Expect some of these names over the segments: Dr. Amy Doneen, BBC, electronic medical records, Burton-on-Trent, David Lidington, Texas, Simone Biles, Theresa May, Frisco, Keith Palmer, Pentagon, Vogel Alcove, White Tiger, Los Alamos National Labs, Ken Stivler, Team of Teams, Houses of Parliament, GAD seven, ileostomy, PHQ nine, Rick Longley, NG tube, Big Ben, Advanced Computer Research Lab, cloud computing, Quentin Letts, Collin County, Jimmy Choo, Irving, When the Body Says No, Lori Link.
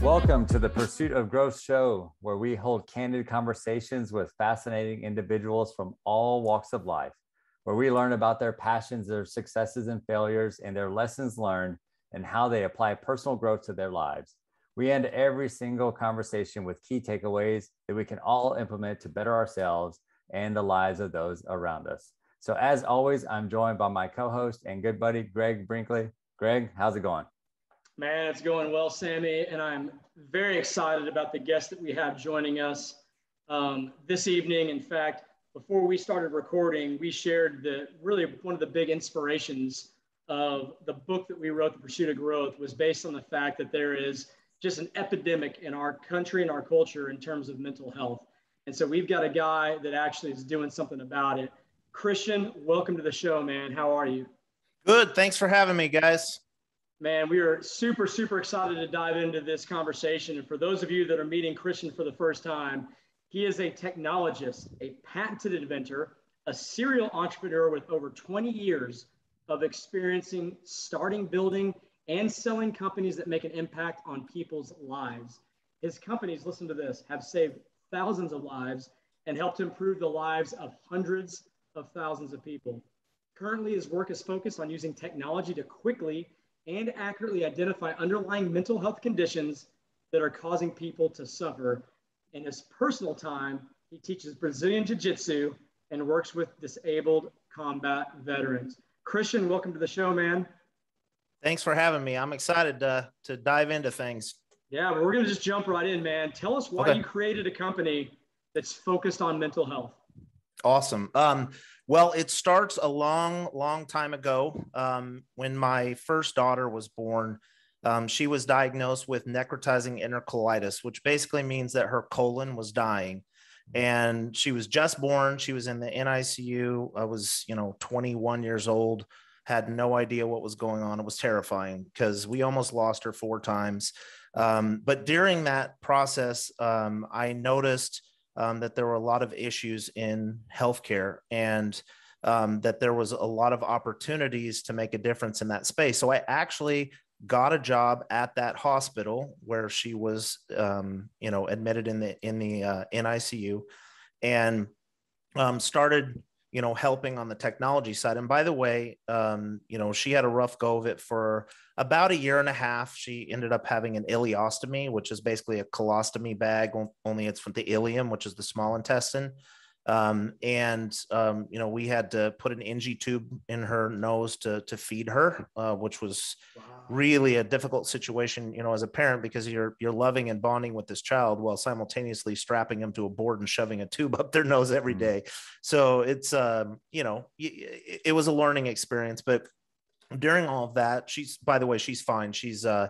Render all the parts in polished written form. Welcome to the Pursuit of Growth show, where we hold candid conversations with fascinating individuals from all walks of life, where we learn about their passions, their successes and failures, and their lessons learned, and how they apply personal growth to their lives. We end every single conversation with key takeaways that we can all implement to better ourselves and the lives of those around us. So as always, I'm joined by my co-host and good buddy, Greg Brinkley. Greg, how's it going? Man, it's going well, Sammy, and I'm very excited about the guest that we have joining us this evening. In fact, before we started recording, we shared one of the big inspirations of the book that we wrote, The Pursuit of Growth, was based on the fact that there is just an epidemic in our country and our culture in terms of mental health. And so we've got a guy that actually is doing something about it. Christian, welcome to the show, man. How are you? Good. Thanks for having me, guys. Man, we are super, super excited to dive into this conversation. And for those of you that are meeting Christian for the first time, he is a technologist, a patented inventor, a serial entrepreneur with over 20 years of experiencing starting, building, and selling companies that make an impact on people's lives. His companies, listen to this, have saved thousands of lives and helped improve the lives of hundreds of thousands of people. Currently, his work is focused on using technology to quickly and accurately identify underlying mental health conditions that are causing people to suffer. In his personal time, he teaches Brazilian Jiu-Jitsu and works with disabled combat veterans. Christian, welcome to the show, man. Thanks for having me. I'm excited to dive into things. Yeah, well, we're going to just jump right in, man. Tell us why you created a company that's focused on mental health. Awesome. Well, it starts a long, long time ago when my first daughter was born. She was diagnosed with necrotizing enterocolitis, which basically means that her colon was dying. And she was just born. She was in the NICU. I was, 21 years old. Had no idea what was going on. It was terrifying because we almost lost her 4 times. But during that process, I noticed that there were a lot of issues in healthcare and that there was a lot of opportunities to make a difference in that space. So I actually got a job at that hospital where she was, admitted in the NICU, and started helping on the technology side. And by the way, she had a rough go of it for about 1.5 years. She ended up having an ileostomy, which is basically a colostomy bag, only it's with the ileum, which is the small intestine. We had to put an NG tube in her nose to feed her, which was really a difficult situation, as a parent, because you're loving and bonding with this child while simultaneously strapping them to a board and shoving a tube up their nose every day. So it's, it was a learning experience. But during all of that, she's fine. She is now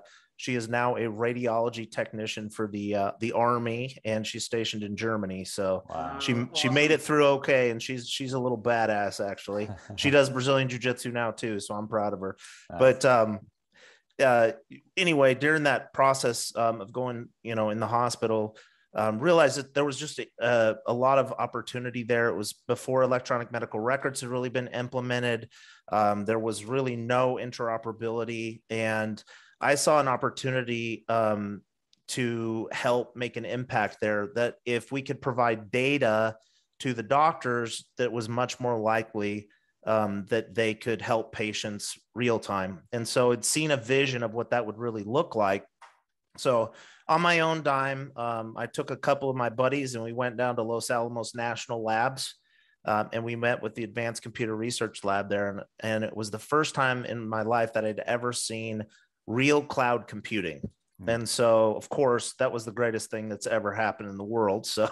a radiology technician for the Army, and she's stationed in Germany. So wow. She made it through okay, and she's a little badass, actually. She does Brazilian Jiu-Jitsu now too, so I'm proud of her. Nice. But anyway, during that process of going, in the hospital, realized that there was just a lot of opportunity there. It was before electronic medical records had really been implemented. There was really no interoperability, and I saw an opportunity to help make an impact there, that if we could provide data to the doctors, that was much more likely that they could help patients real time. And so I'd seen a vision of what that would really look like. So on my own dime, I took a couple of my buddies and we went down to Los Alamos National Labs. And we met with the Advanced Computer Research Lab there. And it was the first time in my life that I'd ever seen real cloud computing. And so, of course, that was the greatest thing that's ever happened in the world. So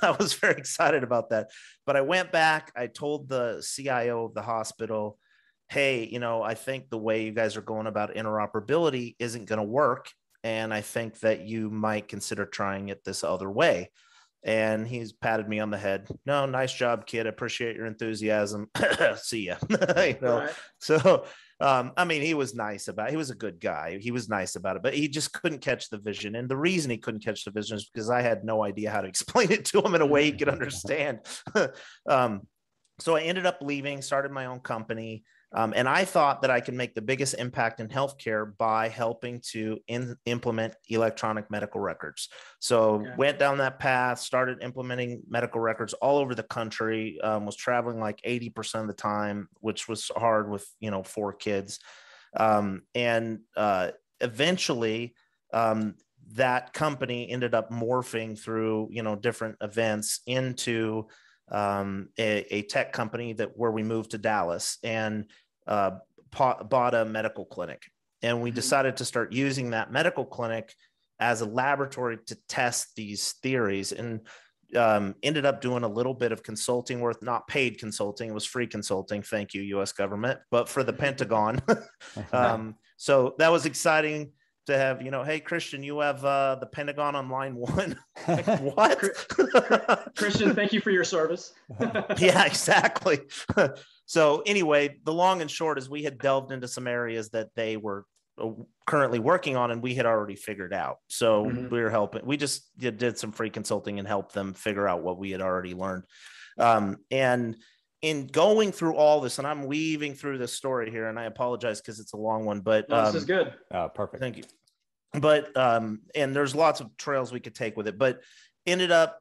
I was very excited about that. But I went back, I told the CIO of the hospital, hey, I think the way you guys are going about interoperability isn't going to work. And I think that you might consider trying it this other way. And he's patted me on the head. No, nice job, kid. I appreciate your enthusiasm. See ya. You know? Right. So, I mean, he was nice about it. He was a good guy. He was nice about it, but he just couldn't catch the vision. And the reason he couldn't catch the vision is because I had no idea how to explain it to him in a way he could understand. So I ended up leaving, started my own company. And I thought that I could make the biggest impact in healthcare by helping to implement electronic medical records. So okay. Went down that path, started implementing medical records all over the country, was traveling like 80% of the time, which was hard with, you know, 4 kids. Eventually that company ended up morphing through, you know, different events into a tech company that where we moved to Dallas and bought a medical clinic. And we decided to start using that medical clinic as a laboratory to test these theories, and ended up doing a little bit of consulting work, not paid consulting. It was free consulting. Thank you, U.S. government, but for the Pentagon. So that was exciting to have, you know, hey, Christian, you have the Pentagon on line one. Like, what? Christian, thank you for your service. Yeah, exactly. So anyway, the long and short is we had delved into some areas that they were currently working on and we had already figured out. So we were helping. We just did some free consulting and helped them figure out what we had already learned. And in going through all this, and I'm weaving through this story here, and I apologize because it's a long one, but no, this is good. Perfect. Thank you. But, and there's lots of trails we could take with it, but ended up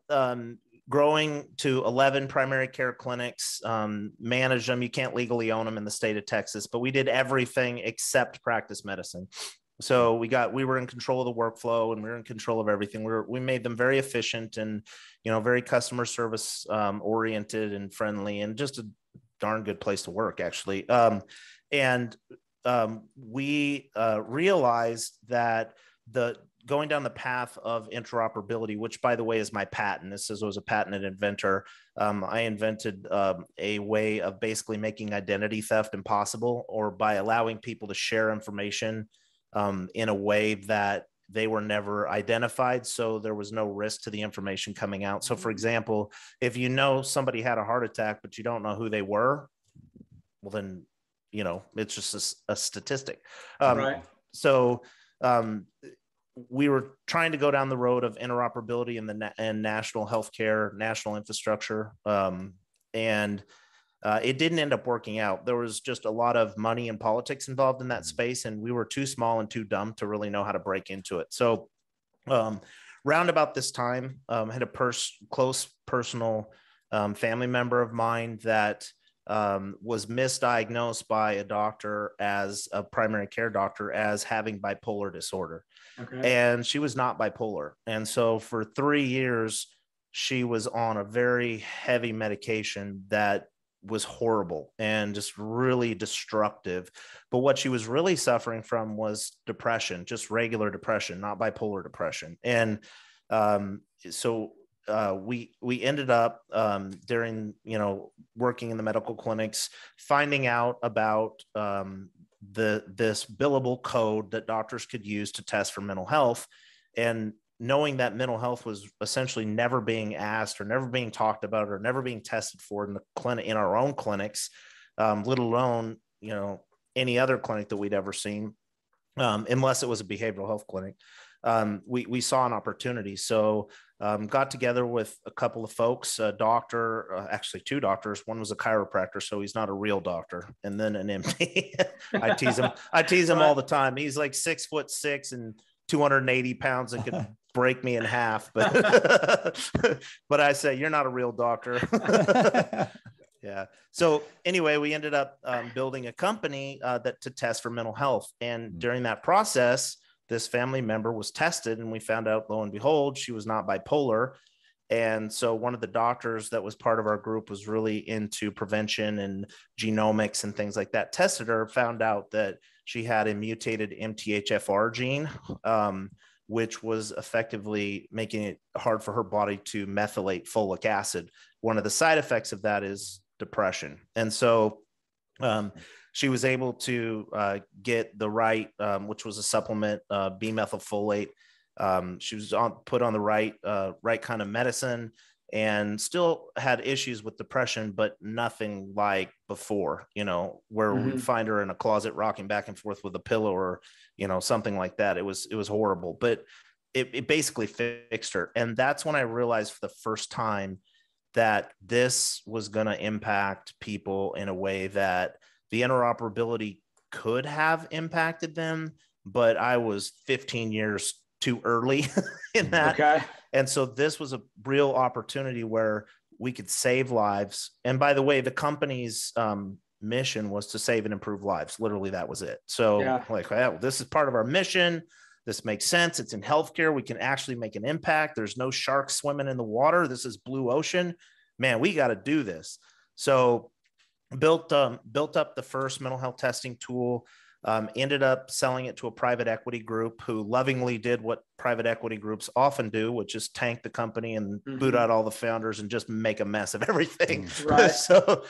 growing to 11 primary care clinics, manage them. You can't legally own them in the state of Texas, but we did everything except practice medicine. So we were in control of the workflow and we were in control of everything. We made them very efficient and, you know, very customer service oriented and friendly, and just a darn good place to work, actually. We realized that going down the path of interoperability, which by the way is my patent. I was a patented inventor. I invented a way of basically making identity theft impossible, or by allowing people to share information in a way that they were never identified. So there was no risk to the information coming out. So for example, if you know somebody had a heart attack, but you don't know who they were, well then, you know, it's just a statistic. Right. So we were trying to go down the road of interoperability in national healthcare, national infrastructure. It didn't end up working out. There was just a lot of money and politics involved in that space, and we were too small and too dumb to really know how to break into it. So round about this time, I had a close personal family member of mine that was misdiagnosed by a doctor, as a primary care doctor, as having bipolar disorder. Okay. And she was not bipolar. And so for 3 years, she was on a very heavy medication that was horrible and just really destructive. But what she was really suffering from was depression, just regular depression, not bipolar depression. And we ended up during, you know, working in the medical clinics, finding out about this billable code that doctors could use to test for mental health, and knowing that mental health was essentially never being asked or never being talked about or never being tested for in the clinic, in our own clinics, let alone, you know, any other clinic that we'd ever seen, unless it was a behavioral health clinic. We saw an opportunity. So got together with a couple of folks, a doctor, actually 2 doctors. One was a chiropractor, so he's not a real doctor. And then an MD. I tease him all the time. He's like 6'6" and 280 pounds and could break me in half, but but I say, you're not a real doctor. Yeah. So anyway, we ended up building a company that to test for mental health. And during that process, this family member was tested, and we found out, lo and behold, she was not bipolar. And so one of the doctors that was part of our group was really into prevention and genomics and things like that, tested her, found out that she had a mutated MTHFR gene, which was effectively making it hard for her body to methylate folic acid. One of the side effects of that is depression. And so she was able to get the right, which was a supplement, B-methylfolate, She was put on the right kind of medicine and still had issues with depression, but nothing like before, you know, where mm-hmm. we'd find her in a closet rocking back and forth with a pillow or, you know, something like that. It was horrible, but it basically fixed her. And that's when I realized for the first time that this was going to impact people in a way that the interoperability could have impacted them, but I was 15 years too early in that. Okay. And so this was a real opportunity where we could save lives. And by the way, the company's mission was to save and improve lives. Literally, that was it. So yeah. Like, well, this is part of our mission. This makes sense. It's in healthcare. We can actually make an impact. There's no sharks swimming in the water. This is blue ocean, man, we got to do this. So built up the first mental health testing tool, ended up selling it to a private equity group who lovingly did what private equity groups often do, which is tank the company and mm-hmm. boot out all the founders and just make a mess of everything. Right. So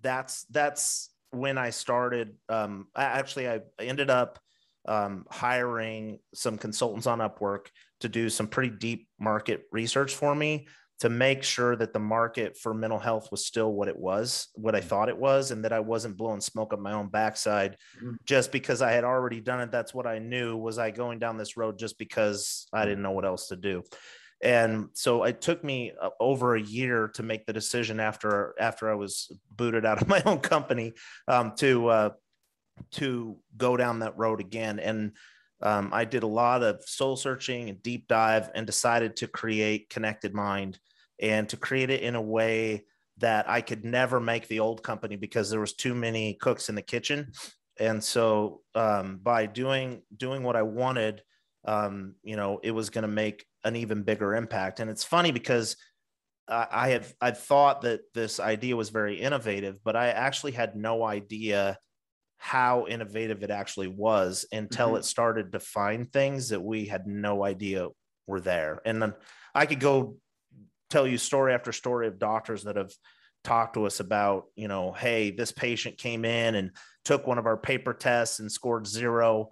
that's when I started, I ended up hiring some consultants on Upwork to do some pretty deep market research for me to make sure that the market for mental health was still what it was, what I thought it was, and that I wasn't blowing smoke up my own backside mm-hmm. just because I had already done it. That's what I knew. Was I going down this road just because I didn't know what else to do? And so it took me over a year to make the decision after I was booted out of my own company to go down that road again. And I did a lot of soul searching and deep dive and decided to create Connected Mind and to create it in a way that I could never make the old company because there was too many cooks in the kitchen. And so by doing what I wanted, you know, it was going to make an even bigger impact. And it's funny because I thought that this idea was very innovative, but I actually had no idea how innovative it actually was until mm-hmm. it started to find things that we had no idea were there. And then I could go tell you story after story of doctors that have talked to us about, you know, hey, this patient came in and took one of our paper tests and scored 0.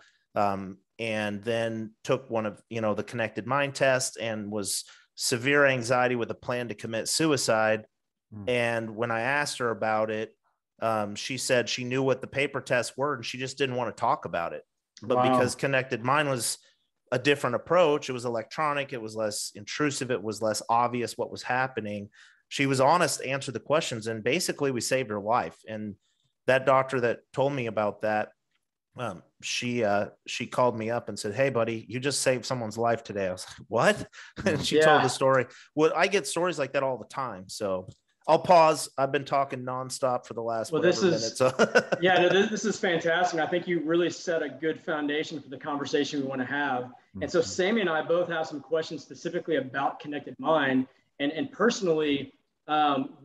And then took one of, you know, the Connected Mind test and was severe anxiety with a plan to commit suicide. Mm. And when I asked her about it, she said she knew what the paper tests were and she just didn't want to talk about it. But wow. Because Connected Mind was a different approach, it was electronic, it was less intrusive, it was less obvious what was happening. She was honest to answer the questions and basically we saved her life. And that doctor that told me about that, she called me up and said, "Hey buddy, you just saved someone's life today." I was like, "What?" And she told the story. Well, I get stories like that all the time. So I'll pause. I've been talking nonstop for the last minute. So. This is fantastic. I think you really set a good foundation for the conversation we want to have. And so Sammy and I both have some questions specifically about Connected Mind. And personally,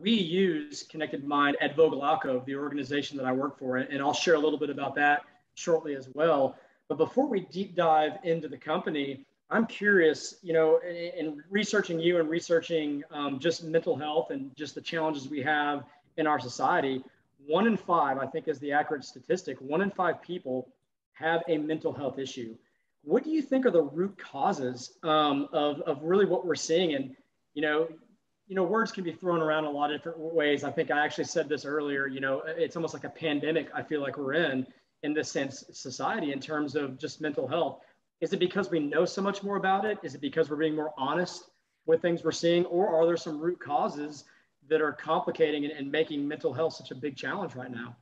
we use Connected Mind at Vogel Alcove, the organization that I work for. And I'll share a little bit about that shortly as well. But before we deep dive into the company, I'm curious, you know, in researching you and researching just mental health and just the challenges we have in our society, 1 in 5, I think is the accurate statistic, 1 in 5 people have a mental health issue. What do you think are the root causes of really what we're seeing? And, you know, words can be thrown around a lot of different ways. I think I actually said this earlier, you know, it's almost like a pandemic I feel like we're in this sense, society in terms of just mental health. Is it because we know so much more about it? Is it because we're being more honest with things we're seeing? Or are there some root causes that are complicating and making mental health such a big challenge right now?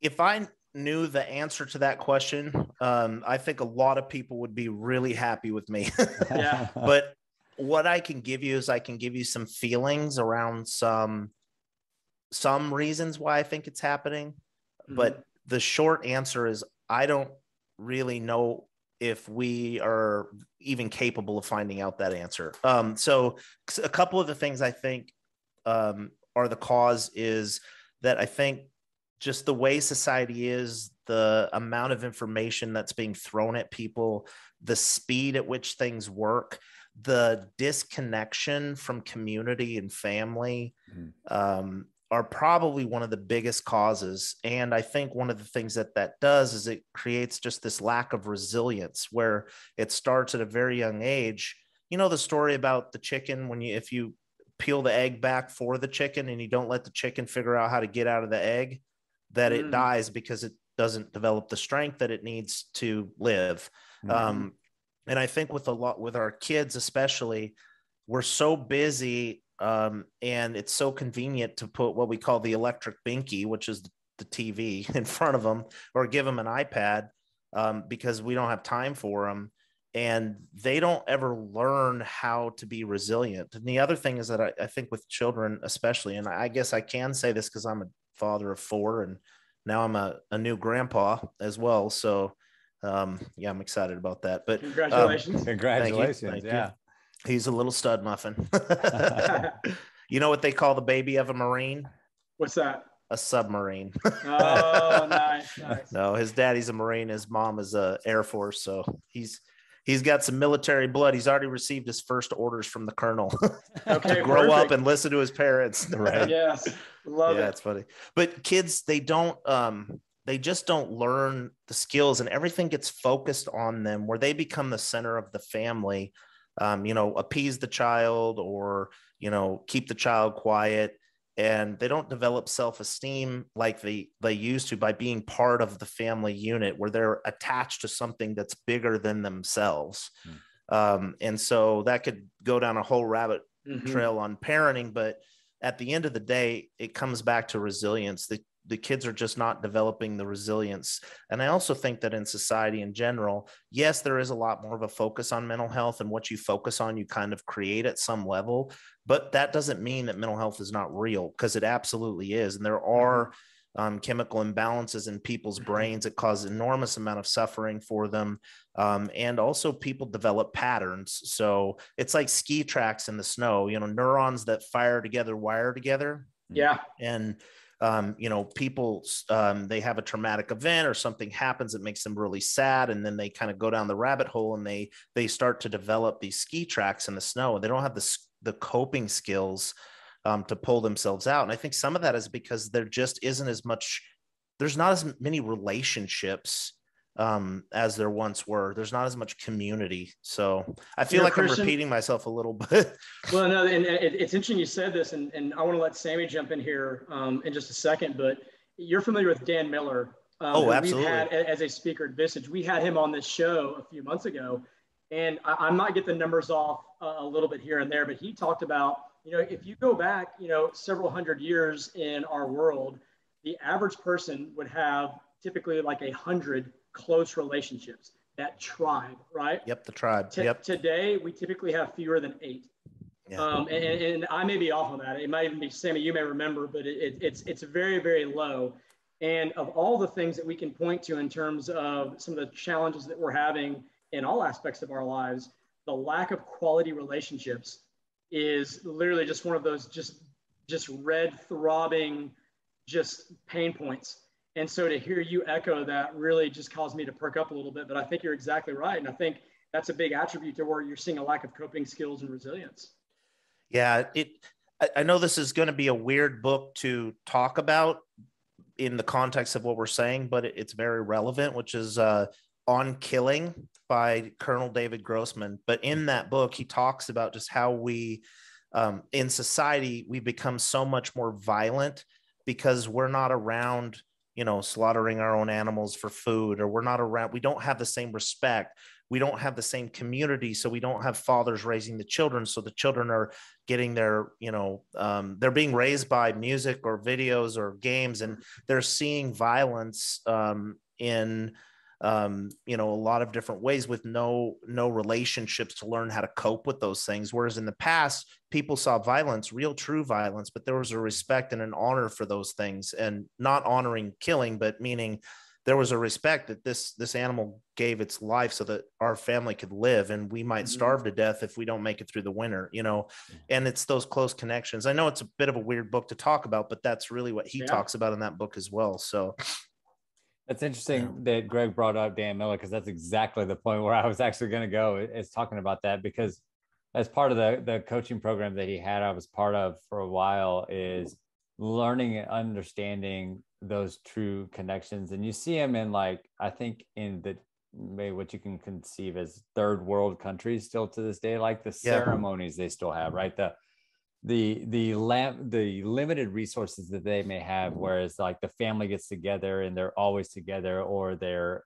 If I knew the answer to that question, I think a lot of people would be really happy with me. Yeah. But what I can give you is I can give you some feelings around some reasons why I think it's happening. But the short answer is I don't really know if we are even capable of finding out that answer. So a couple of the things I think are the cause is that I think just the way society is, the amount of information that's being thrown at people, the speed at which things work, the disconnection from community and family, are probably one of the biggest causes. And I think one of the things that that does is it creates just this lack of resilience where it starts at a very young age. You know, the story about the chicken, when you, if you peel the egg back for the chicken and you don't let the chicken figure out how to get out of the egg, that it dies because it doesn't develop the strength that it needs to live. And I think with a lot, with our kids, especially, we're so busy and it's so convenient to put what we call the electric binky, which is the TV, in front of them, or give them an iPad because we don't have time for them. And they don't ever learn how to be resilient. And the other thing is that I think with children, especially, and I guess I can say this because I'm a father of four and now I'm a new grandpa as well. So yeah, I'm excited about that, but congratulations. Congratulations. Thank you. He's a little stud muffin. You know what they call the baby of a Marine? What's that? A submarine. Oh, nice, nice. No, his daddy's a Marine. His mom is a Air Force. So he's got some military blood. He's already received his first orders from the colonel to grow up and listen to his parents. Right. Yes. Love it. Yeah, it's funny. But kids, they don't, they just don't learn the skills, and everything gets focused on them where they become the center of the family. You know, appease the child or, you know, keep the child quiet, and they don't develop self-esteem like they used to by being part of the family unit where they're attached to something that's bigger than themselves. And so that could go down a whole rabbit trail on parenting, but at the end of the day, it comes back to resilience. The kids are just not developing the resilience. And I also think that in society in general, yes, there is a lot more of a focus on mental health, and what you focus on, you kind of create at some level, but that doesn't mean that mental health is not real, because it absolutely is. And there are chemical imbalances in people's brains that cause enormous amount of suffering for them. And also people develop patterns. So it's like ski tracks in the snow, you know, neurons that fire together, wire together. Yeah. And you know, people, they have a traumatic event or something happens that makes them really sad. And then they kind of go down the rabbit hole and they start to develop these ski tracks in the snow, and they don't have the coping skills, to pull themselves out. And I think some of that is because there just isn't as much, there's not as many relationships, as there once were. There's not as much community. So I feel like Christian, I'm repeating myself a little bit. Well, no, and it's interesting you said this, and I want to let Sammy jump in here in just a second, but you're familiar with Dan Miller. Oh, absolutely. We've had, as a speaker at Visage, we had him on this show a few months ago, and I might get the numbers off a little bit here and there, but he talked about, you know, if you go back, you know, several hundred years in our world, the average person would have typically like 100 close relationships, that tribe, right? Yep, the tribe. Yep. Today, we typically have fewer than 8. Yeah. And I may be off on that. It might even be, Sammy, you may remember, but it's very, very low. And of all the things that we can point to in terms of some of the challenges that we're having in all aspects of our lives, the lack of quality relationships is literally just one of those just red throbbing, just pain points. And so to hear you echo that really just caused me to perk up a little bit, but I think you're exactly right. And I think that's a big attribute to where you're seeing a lack of coping skills and resilience. Yeah. I know this is going to be a weird book to talk about in the context of what we're saying, but it's very relevant, which is On Killing by Colonel David Grossman. But in that book, he talks about just how we, in society, we become so much more violent because we're not around, you know, slaughtering our own animals for food, or we're not around, we don't have the same respect. We don't have the same community. So we don't have fathers raising the children. So the children are getting their, you know, they're being raised by music or videos or games, and they're seeing violence in, you know, a lot of different ways with no relationships to learn how to cope with those things. Whereas in the past, people saw violence, real, true violence, but there was a respect and an honor for those things, and not honoring killing, but meaning there was a respect that this animal gave its life so that our family could live, and we might starve to death if we don't make it through the winter, you know, and it's those close connections. I know it's a bit of a weird book to talk about, but that's really what he talks about in that book as well. So that's interesting that Greg brought up Dan Miller, because that's exactly the point where I was actually going to go, is talking about that, because as part of the coaching program that he had, I was part of for a while, is learning and understanding those true connections. And you see them in, like, I think in the maybe what you can conceive as third world countries still to this day, like the ceremonies they still have, right? The limited resources that they may have, whereas like the family gets together and they're always together, or they're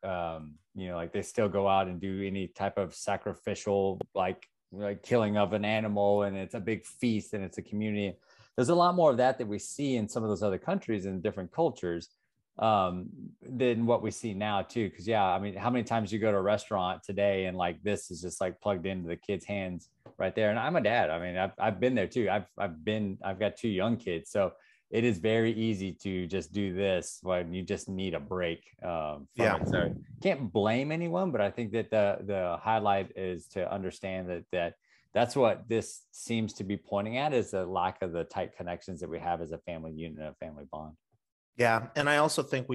like they still go out and do any type of sacrificial like killing of an animal, and it's a big feast and it's a community. There's a lot more of that that we see in some of those other countries and different cultures than what we see now too. Cause yeah, I mean, how many times you go to a restaurant today and like, this is just like plugged into the kids' hands right there. And I'm a dad. I mean, I've been there too. I've got 2 young kids. So it is very easy to just do this when you just need a break. It. So can't blame anyone, but I think that the highlight is to understand that that's what this seems to be pointing at, is the lack of the tight connections that we have as a family unit and a family bond. Yeah. And I also think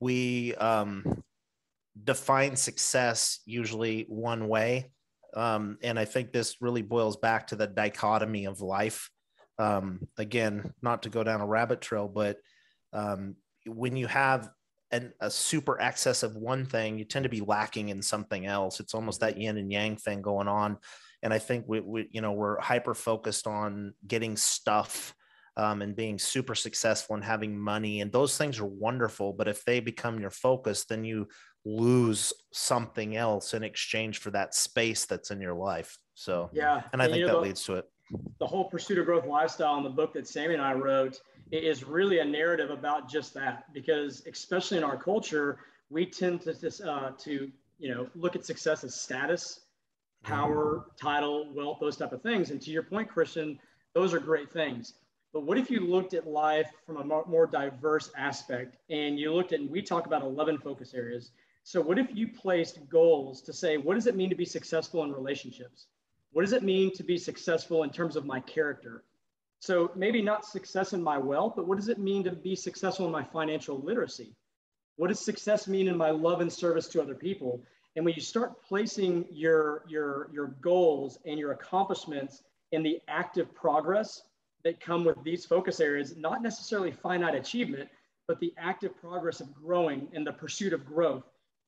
we define success usually one way. And I think this really boils back to the dichotomy of life. Again, not to go down a rabbit trail, but when you have a super excess of one thing, you tend to be lacking in something else. It's almost that yin and yang thing going on. And I think we're hyper-focused on getting stuff and being super successful and having money. And those things are wonderful, but if they become your focus, then you lose something else in exchange for that space that's in your life. So, yeah. And I think that leads to it. The whole Pursuit of Growth lifestyle in the book that Sammy and I wrote is really a narrative about just that, because especially in our culture, we tend to look at success as status, power, title, wealth, those type of things. And to your point, Christian, those are great things. But what if you looked at life from a more diverse aspect, and you looked at, and we talk about 11 focus areas. So what if you placed goals to say, what does it mean to be successful in relationships? What does it mean to be successful in terms of my character? So maybe not success in my wealth, but what does it mean to be successful in my financial literacy? What does success mean in my love and service to other people? And when you start placing your goals and your accomplishments in the active progress that come with these focus areas, not necessarily finite achievement, but the active progress of growing and the pursuit of growth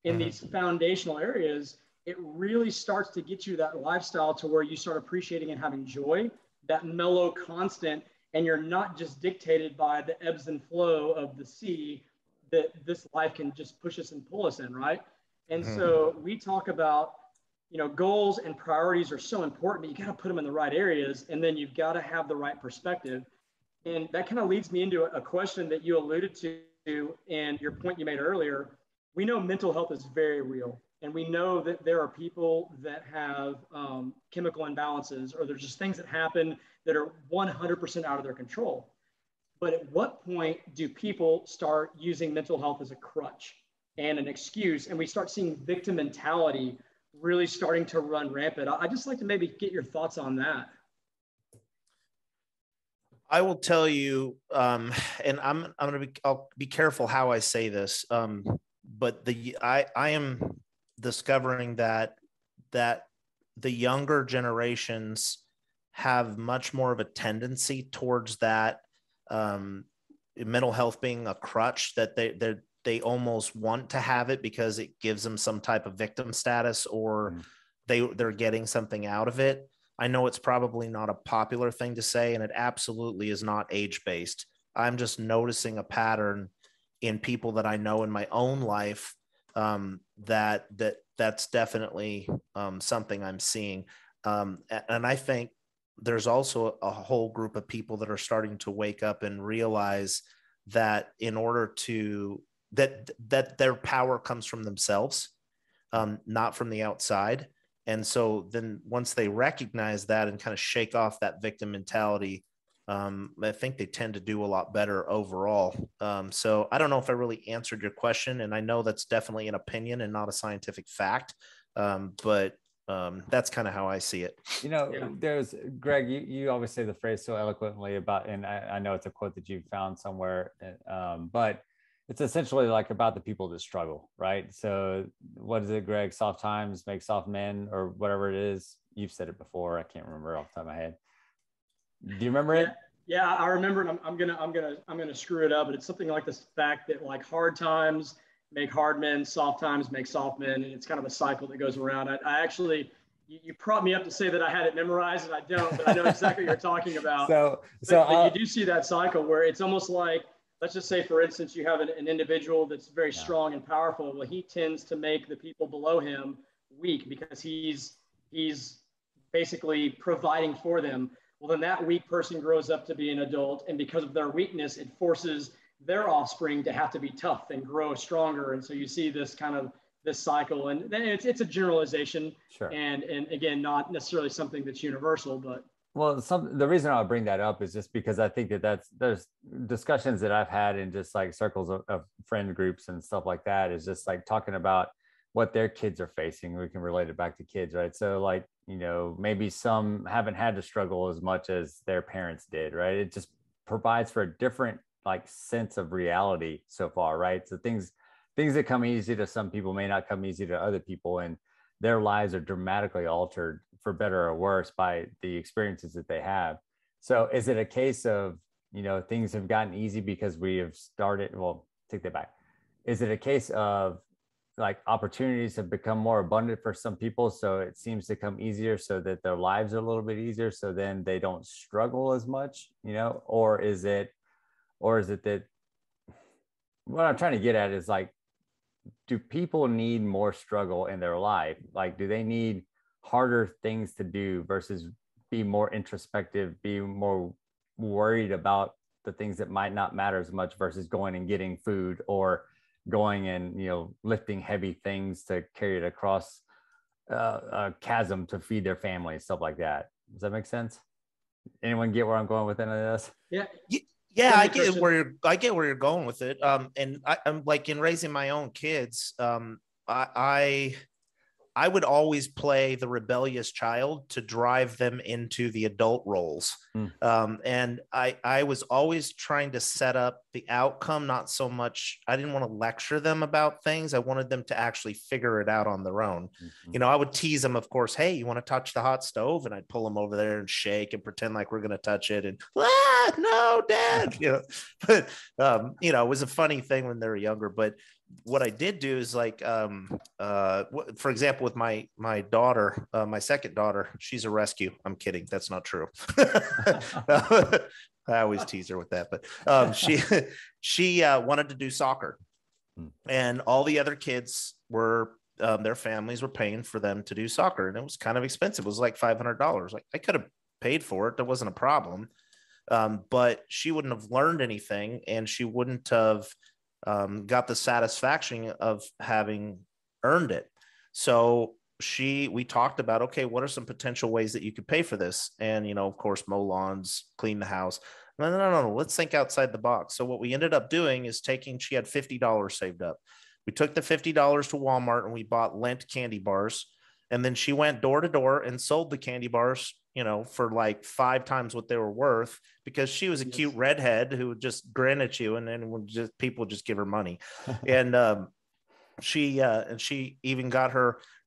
in these foundational areas, it really starts to get you that lifestyle to where you start appreciating and having joy, that mellow constant, and you're not just dictated by the ebbs and flow of the sea that this life can just push us and pull us in, right? And so we talk about, goals and priorities are so important, but you got to put them in the right areas, and then you've got to have the right perspective. And that kind of leads me into a question that you alluded to and your point you made earlier. We know mental health is very real, and we know that there are people that have chemical imbalances, or there's just things that happen that are 100% out of their control. But at what point do people start using mental health as a crutch and an excuse, and we start seeing victim mentality really starting to run rampant? I'd just like to maybe get your thoughts on that. I will tell you, and I'll be careful how I say this, but I am discovering that the younger generations have much more of a tendency towards that mental health being a crutch, that they almost want to have it because it gives them some type of victim status, or they're getting something out of it. I know it's probably not a popular thing to say, and it absolutely is not age-based. I'm just noticing a pattern in people that I know in my own life, that's definitely something I'm seeing. And I think there's also a whole group of people that are starting to wake up and realize that in order to that their power comes from themselves, not from the outside. And so then once they recognize that and kind of shake off that victim mentality, I think they tend to do a lot better overall. So I don't know if I really answered your question, and I know that's definitely an opinion and not a scientific fact, but that's kind of how I see it. There's Greg, you always say the phrase so eloquently about, and I know it's a quote that you found somewhere, but it's essentially like about the people that struggle, right? So what is it, Greg? Soft times make soft men, or whatever it is. You've said it before. I can't remember off the top of my head. Do you remember it? Yeah, I remember, and I'm gonna screw it up, but it's something like this fact that like hard times make hard men, soft times make soft men, and it's kind of a cycle that goes around. I actually, you propped me up to say that I had it memorized, and I don't, but I know exactly what you're talking about. But you do see that cycle where it's almost like, let's just say, for instance, you have an individual that's very strong and powerful. Well, he tends to make the people below him weak because he's basically providing for them. Well, then that weak person grows up to be an adult, and because of their weakness, it forces their offspring to have to be tough and grow stronger. And so you see this kind of this cycle, and then it's a generalization, sure. And again, not necessarily something that's universal, but. Well, the reason I'll bring that up is just because I think that there's discussions that I've had in just like circles of friend groups and stuff like that, is just like talking about what their kids are facing. We can relate it back to kids, right? So like, you know, maybe some haven't had to struggle as much as their parents did, right? It just provides for a different like sense of reality so far, right? So things that come easy to some people may not come easy to other people, and their lives are dramatically altered for better or worse by the experiences that they have. So is it a case of, you know, things have gotten easy because we have started, well, take that back. Is it a case of like opportunities have become more abundant for some people, so it seems to come easier so that their lives are a little bit easier, so then they don't struggle as much, you know? Or is it that, what I'm trying to get at is like, do people need more struggle in their life? Like, do they need harder things to do versus be more introspective, be more worried about the things that might not matter as much versus going and getting food or going and, you know, lifting heavy things to carry it across a chasm to feed their family, stuff like that? Does that make sense? Anyone get where I'm going with any of this? Yeah. Yeah, I get where you're going with it. And I'm like, in raising my own kids, I would always play the rebellious child to drive them into the adult roles. And I was always trying to set up the outcome, not so much. I didn't want to lecture them about things. I wanted them to actually figure it out on their own. You know, I would tease them, of course, hey, you want to touch the hot stove? And I'd pull them over there and shake and pretend like we're going to touch it. And no, Dad, you know, but, you know, it was a funny thing when they were younger. But what I did do is like, for example, with my daughter, my second daughter, she's a rescue. I'm kidding. That's not true. I always tease her with that, but she wanted to do soccer, and all the other kids were, their families were paying for them to do soccer, and it was kind of expensive. It was like $500. Like, I could have paid for it. That wasn't a problem. But she wouldn't have learned anything, and she wouldn't have got the satisfaction of having earned it. So we talked about, okay, what are some potential ways that you could pay for this? And, you know, of course, mow lawns, clean the house. No, let's think outside the box. So what we ended up doing is she had $50 saved up. We took the $50 to Walmart and we bought Lent candy bars. And then she went door to door and sold the candy bars, you know, for like 5 times what they were worth, because she was a cute redhead who would just grin at you, and then people just give her money. And she even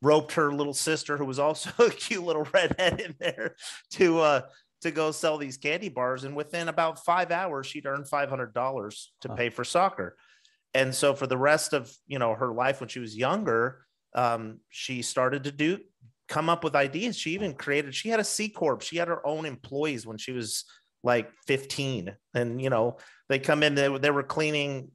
roped her little sister, who was also a cute little redhead, in there to go sell these candy bars. And within about 5 hours, she'd earned $500 to pay for soccer. And so for the rest of, you know, her life, when she was younger, she started to come up with ideas. She had a C Corp. She had her own employees when she was like 15, and, you know, they come in, they were cleaning,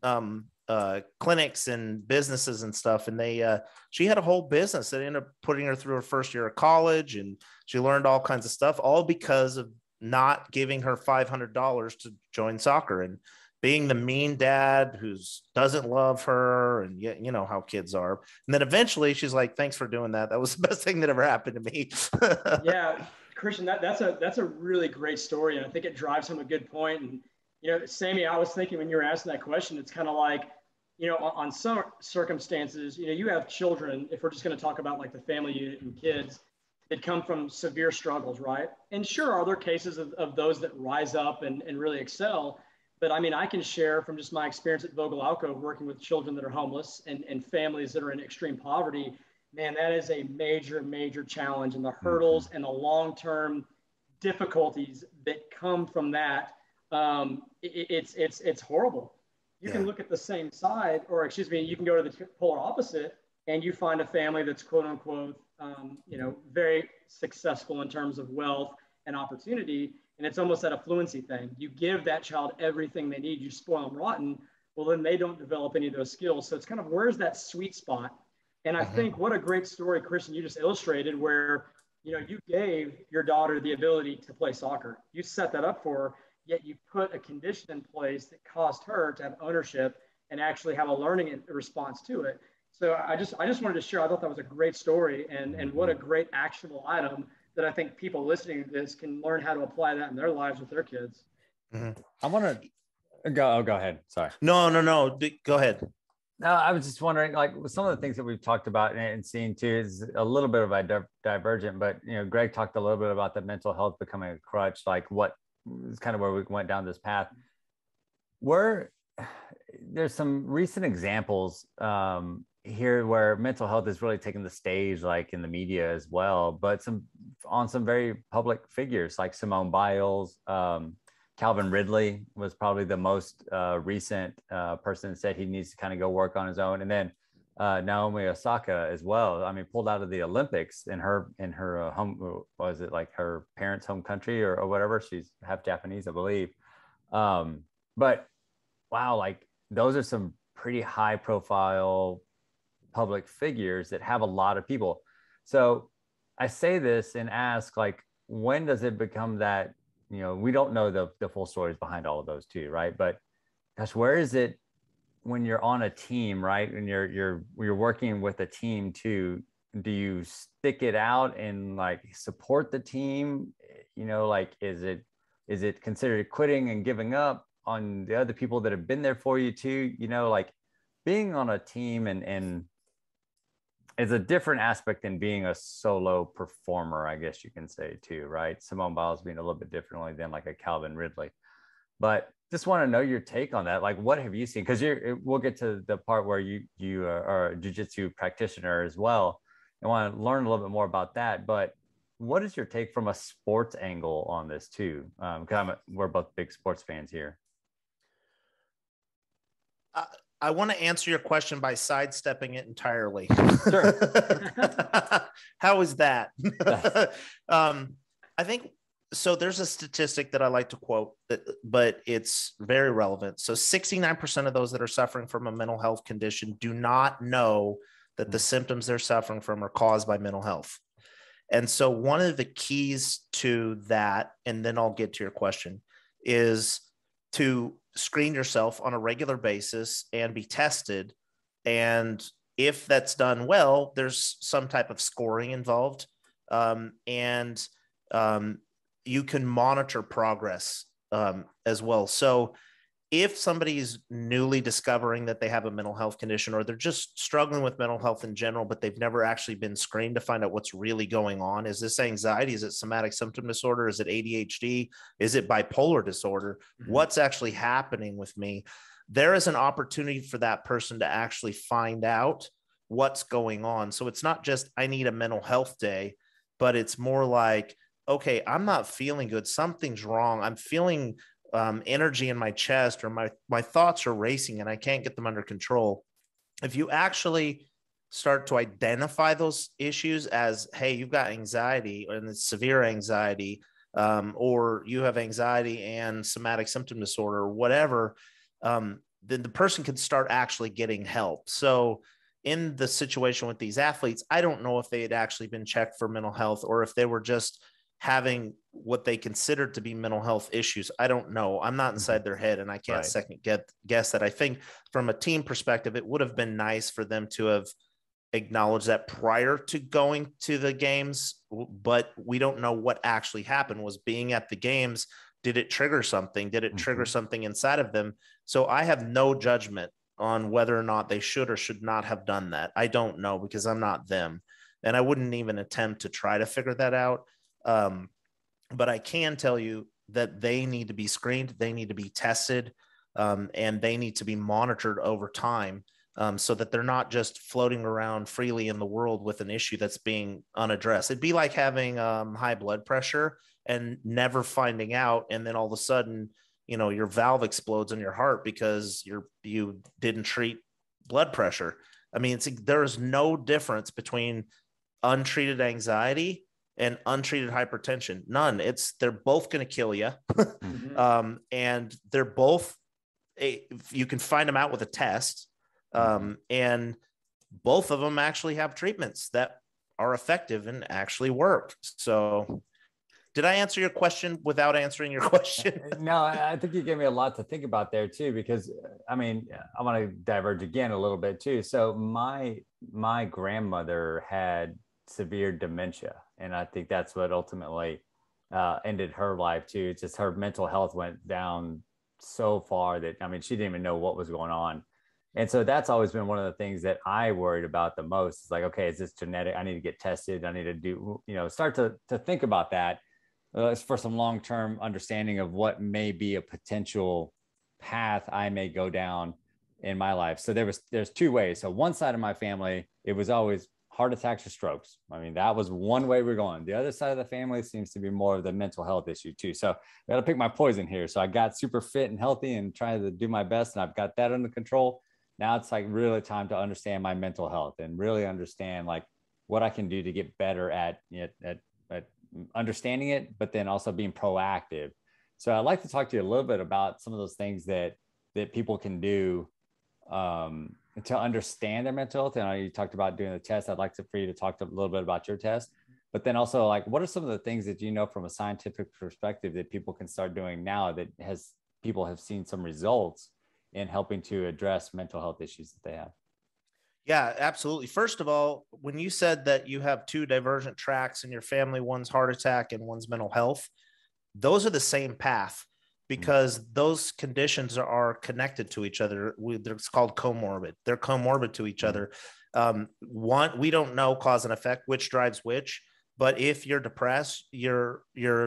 clinics and businesses and stuff. And she had a whole business that ended up putting her through her first year of college. And she learned all kinds of stuff, all because of not giving her $500 to join soccer and being the mean dad who doesn't love her. And yet, you know how kids are. And then eventually she's like, thanks for doing that. That was the best thing that ever happened to me. Yeah. Christian, that's a really great story. And I think it drives home a good point. And, you know, Sammy, I was thinking when you were asking that question, it's kind of like, you know, on some circumstances, you know, you have children, if we're just going to talk about like the family unit and kids, that come from severe struggles, right? And sure, are there cases of those that rise up and really excel? But I mean, I can share from just my experience at Vogel Alcove working with children that are homeless and families that are in extreme poverty. Man, that is a major, major challenge, and the hurdles and the long-term difficulties that come from that it's horrible. You can look at the same side, or excuse me, you can go to the polar opposite and you find a family that's quote unquote, you know, very successful in terms of wealth and opportunity. And it's almost that affluency thing. You give that child everything they need, you spoil them rotten. Well, then they don't develop any of those skills. So it's kind of, where's that sweet spot? And I think what a great story, Christian, you just illustrated where, you know, you gave your daughter the ability to play soccer. You set that up for her, yet you put a condition in place that caused her to have ownership and actually have a learning response to it. So I just wanted to share, I thought that was a great story, and what a great actionable item that I think people listening to this can learn how to apply that in their lives with their kids. I want to go, go ahead. Sorry. No, go ahead. No, I was just wondering, like, some of the things that we've talked about and seen too is a little bit of a divergent, but, you know, Greg talked a little bit about the mental health becoming a crutch, like what is kind of where we went down this path. There's some recent examples here where mental health is really taking the stage, like in the media as well, but on some very public figures like Simone Biles, Calvin Ridley was probably the most recent person that said he needs to kind of go work on his own. And then Naomi Osaka as well. I mean, pulled out of the Olympics in her home, was it like her parents' home country or whatever? She's half Japanese, I believe. But wow, like those are some pretty high profile public figures that have a lot of people. So I say this and ask, like, when does it become that, you know, we don't know the full stories behind all of those too, right? But gosh, where is it when you're on a team, right? And you're working with a team too, do you stick it out and like support the team? You know, like, is it considered quitting and giving up on the other people that have been there for you too? You know, like being on a team and is a different aspect than being a solo performer, I guess you can say too, right? Simone Biles being a little bit differently than like a Calvin Ridley, but just want to know your take on that. Like, what have you seen? Because we'll get to the part where you are a jiu-jitsu practitioner as well, and want to learn a little bit more about that. But what is your take from a sports angle on this too? Because we're both big sports fans here. I want to answer your question by sidestepping it entirely. Sure. How is that? I think so. There's a statistic that I like to quote, but it's very relevant. So 69% of those that are suffering from a mental health condition do not know that the symptoms they're suffering from are caused by mental health. And so one of the keys to that, and then I'll get to your question, is to screen yourself on a regular basis and be tested. And if that's done well, there's some type of scoring involved. You can monitor progress as well. So if somebody's newly discovering that they have a mental health condition, or they're just struggling with mental health in general, but they've never actually been screened to find out what's really going on. Is this anxiety? Is it somatic symptom disorder? Is it ADHD? Is it bipolar disorder? Mm-hmm. What's actually happening with me? There is an opportunity for that person to actually find out what's going on. So it's not just, I need a mental health day, but it's more like, okay, I'm not feeling good. Something's wrong. I'm feeling energy in my chest, or my thoughts are racing and I can't get them under control. If you actually start to identify those issues as, hey, you've got anxiety and it's severe anxiety, or you have anxiety and somatic symptom disorder or whatever, then the person can start actually getting help. So in the situation with these athletes, I don't know if they had actually been checked for mental health or if they were just having what they considered to be mental health issues. I don't know. I'm not inside their head and I can't second guess that. I think from a team perspective, it would have been nice for them to have acknowledged that prior to going to the games, but we don't know what actually happened. Was being at the games, did it trigger something? Did it trigger something inside of them? So I have no judgment on whether or not they should or should not have done that. I don't know, because I'm not them. And I wouldn't even attempt to try to figure that out. But I can tell you that they need to be screened, they need to be tested, and they need to be monitored over time, so that they're not just floating around freely in the world with an issue that's being unaddressed. It'd be like having high blood pressure and never finding out. And then all of a sudden you know, your valve explodes in your heart because you didn't treat blood pressure. I mean, there is no difference between untreated anxiety and untreated hypertension. None. They're both going to kill you. Mm-hmm. And they're both, you can find them out with a test. And both of them actually have treatments that are effective and actually work. So did I answer your question without answering your question? No, I think you gave me a lot to think about there too, because I mean, I want to diverge again a little bit too. So my grandmother had severe dementia. And I think that's what ultimately ended her life too. It's just her mental health went down so far that, I mean, she didn't even know what was going on. And so that's always been one of the things that I worried about the most. It's like, okay, is this genetic? I need to get tested. I need to do, you know, start to think about that for some long-term understanding of what may be a potential path I may go down in my life. So there's two ways. So one side of my family, it was always heart attacks or strokes. I mean, that was one way we're going. The other side of the family seems to be more of the mental health issue too. So I got to pick my poison here. So I got super fit and healthy and trying to do my best, and I've got that under control. Now it's like really time to understand my mental health and really understand like what I can do to get better at understanding it, but then also being proactive. So I'd like to talk to you a little bit about some of those things that people can do to understand their mental health. And you talked about doing the test. I'd like for you to talk a little bit about your test, but then also like, what are some of the things that, you know, from a scientific perspective that people can start doing now that people have seen some results in helping to address mental health issues that they have? Yeah, absolutely. First of all, when you said that you have two divergent tracks in your family, one's heart attack and one's mental health, those are the same path because those conditions are connected to each other. It's called comorbid. They're comorbid to each other. We don't know cause and effect, which drives which, but if you're depressed, your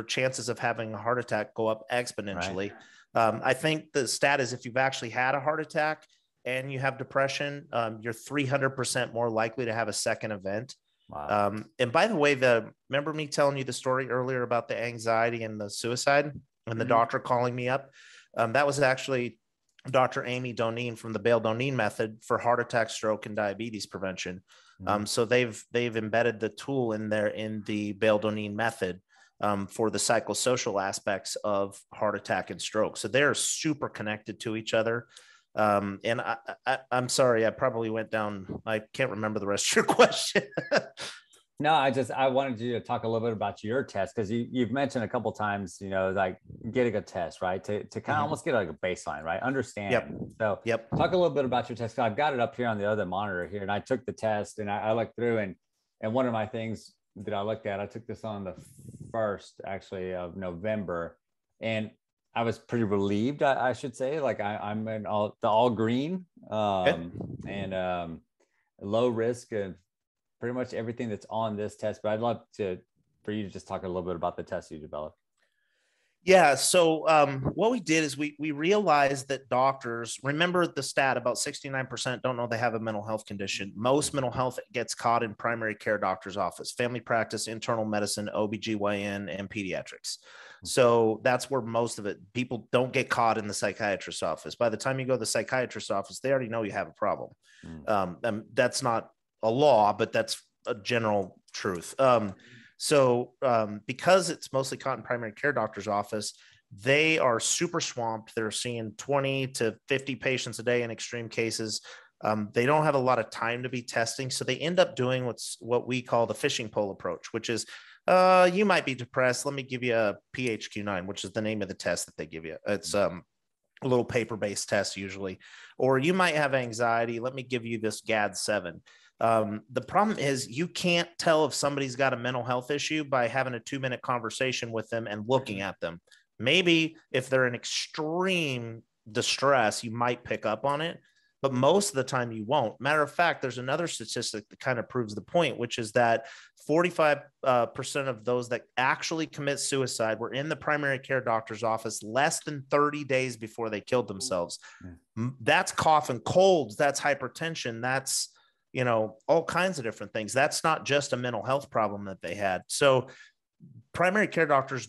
chances of having a heart attack go up exponentially. Right. I think the stat is if you've actually had a heart attack and you have depression, you're 300% more likely to have a second event. Wow. And by the way, remember me telling you the story earlier about the anxiety and the suicide and the doctor calling me up? That was actually Dr. Amy Doneen from the Bale-Doneen method for heart attack, stroke, and diabetes prevention. So they've embedded the tool in the Bale-Doneen method. For the psychosocial aspects of heart attack and stroke. So they're super connected to each other. And I'm sorry, I probably went down. I can't remember the rest of your question. No, I wanted you to talk a little bit about your test, because you've mentioned a couple of times, you know, like getting a test, right? To kind of almost get like a baseline, right? Understand. Yep. So talk a little bit about your test. I've got it up here on the other monitor here, and I took the test and I looked through, and one of my things that I looked at, I took this on the 1st actually of November, and I was pretty relieved, I should say. Like I'm in all green, and low risk of pretty much everything that's on this test, but I'd love for you to just talk a little bit about the test you developed. Yeah. So what we did is we realized that doctors, remember the stat about 69% don't know they have a mental health condition. Most mental health gets caught in primary care doctor's office, family practice, internal medicine, OBGYN, and pediatrics. So that's where most of it, people don't get caught in the psychiatrist's office. By the time you go to the psychiatrist's office, they already know you have a problem. And that's not a law, but that's a general truth. So because it's mostly caught in primary care doctor's office, they are super swamped. They're seeing 20 to 50 patients a day in extreme cases. They don't have a lot of time to be testing. So they end up doing what we call the fishing pole approach, which is you might be depressed. Let me give you a PHQ-9, which is the name of the test that they give you. It's a little paper-based test usually, or you might have anxiety. Let me give you this GAD-7. The problem is you can't tell if somebody's got a mental health issue by having a 2-minute conversation with them and looking at them. Maybe if they're in extreme distress, you might pick up on it, but most of the time you won't. Matter of fact, there's another statistic that kind of proves the point, which is that 45% of those that actually commit suicide were in the primary care doctor's office less than 30 days before they killed themselves. Yeah. That's cough and colds. That's hypertension. That's, you know, all kinds of different things. That's not just a mental health problem that they had. So primary care doctors,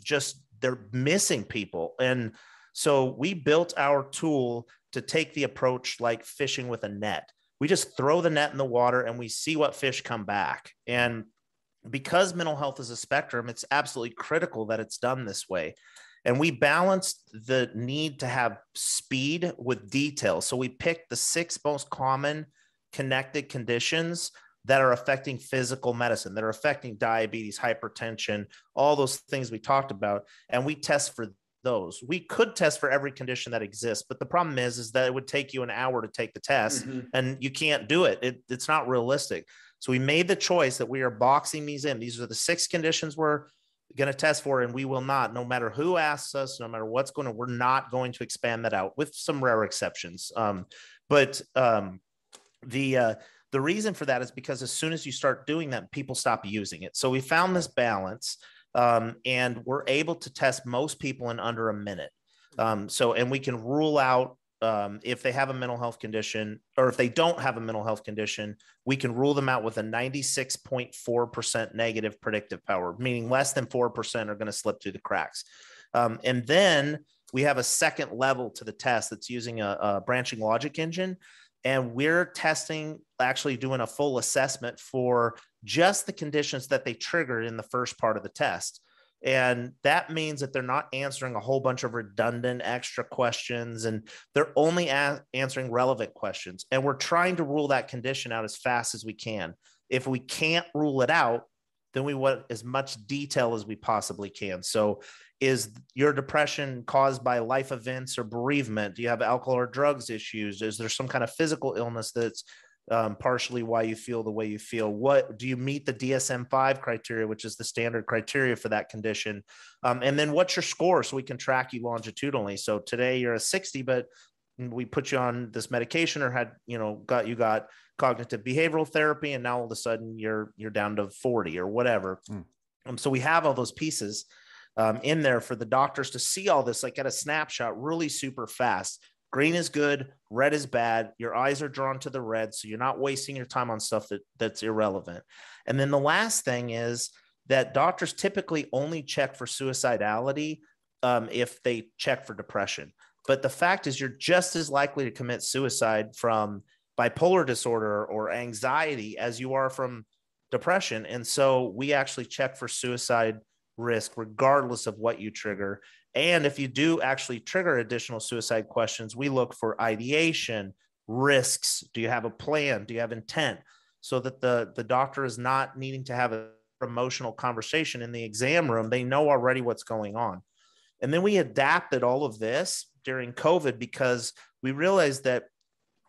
they're missing people. And So we built our tool to take the approach like fishing with a net. We just throw the net in the water and we see what fish come back. And because mental health is a spectrum, it's absolutely critical that it's done this way. And we balanced the need to have speed with detail. So we picked the 6 most common connected conditions that are affecting physical medicine, that are affecting diabetes, hypertension, all those things we talked about. And we test for those. We could test for every condition that exists, but the problem is that it would take you an hour to take the test and you can't do it. It's not realistic. So we made the choice that we are boxing these in. These are the 6 conditions we're going to test for, and we will not, no matter who asks us, no matter what's going on, we're not going to expand that out, with some rare exceptions. The reason for that is because as soon as you start doing that, people stop using it. So we found this balance, and we're able to test most people in under a minute. And we can rule out if they have a mental health condition, or if they don't have a mental health condition, we can rule them out with a 96.4% negative predictive power, meaning less than 4% are going to slip through the cracks. And then we have a second level to the test that's using a branching logic engine. And we're testing, actually doing a full assessment for just the conditions that they triggered in the first part of the test. And that means that they're not answering a whole bunch of redundant extra questions, and they're only answering relevant questions. And we're trying to rule that condition out as fast as we can. If we can't rule it out, then we want as much detail as we possibly can. So is your depression caused by life events or bereavement? Do you have alcohol or drugs issues? Is there some kind of physical illness that's partially why you feel the way you feel? What do you meet the DSM-5 criteria, which is the standard criteria for that condition? And then what's your score? So we can track you longitudinally. So today you're a 60, but we put you on this medication, or had, got cognitive behavioral therapy, and now all of a sudden you're down to 40 or whatever. So we have all those pieces in there for the doctors to see all this, like at a snapshot, really super fast. Green is good, red is bad. Your eyes are drawn to the red, so you're not wasting your time on stuff that's irrelevant. And then the last thing is that doctors typically only check for suicidality if they check for depression. But the fact is, you're just as likely to commit suicide from bipolar disorder or anxiety as you are from depression. And so we actually check for suicide risk regardless of what you trigger. And if you do actually trigger additional suicide questions, we look for ideation, risks. Do you have a plan? Do you have intent? So that the doctor is not needing to have an emotional conversation in the exam room. They know already what's going on. And then we adapted all of this during COVID, because we realized that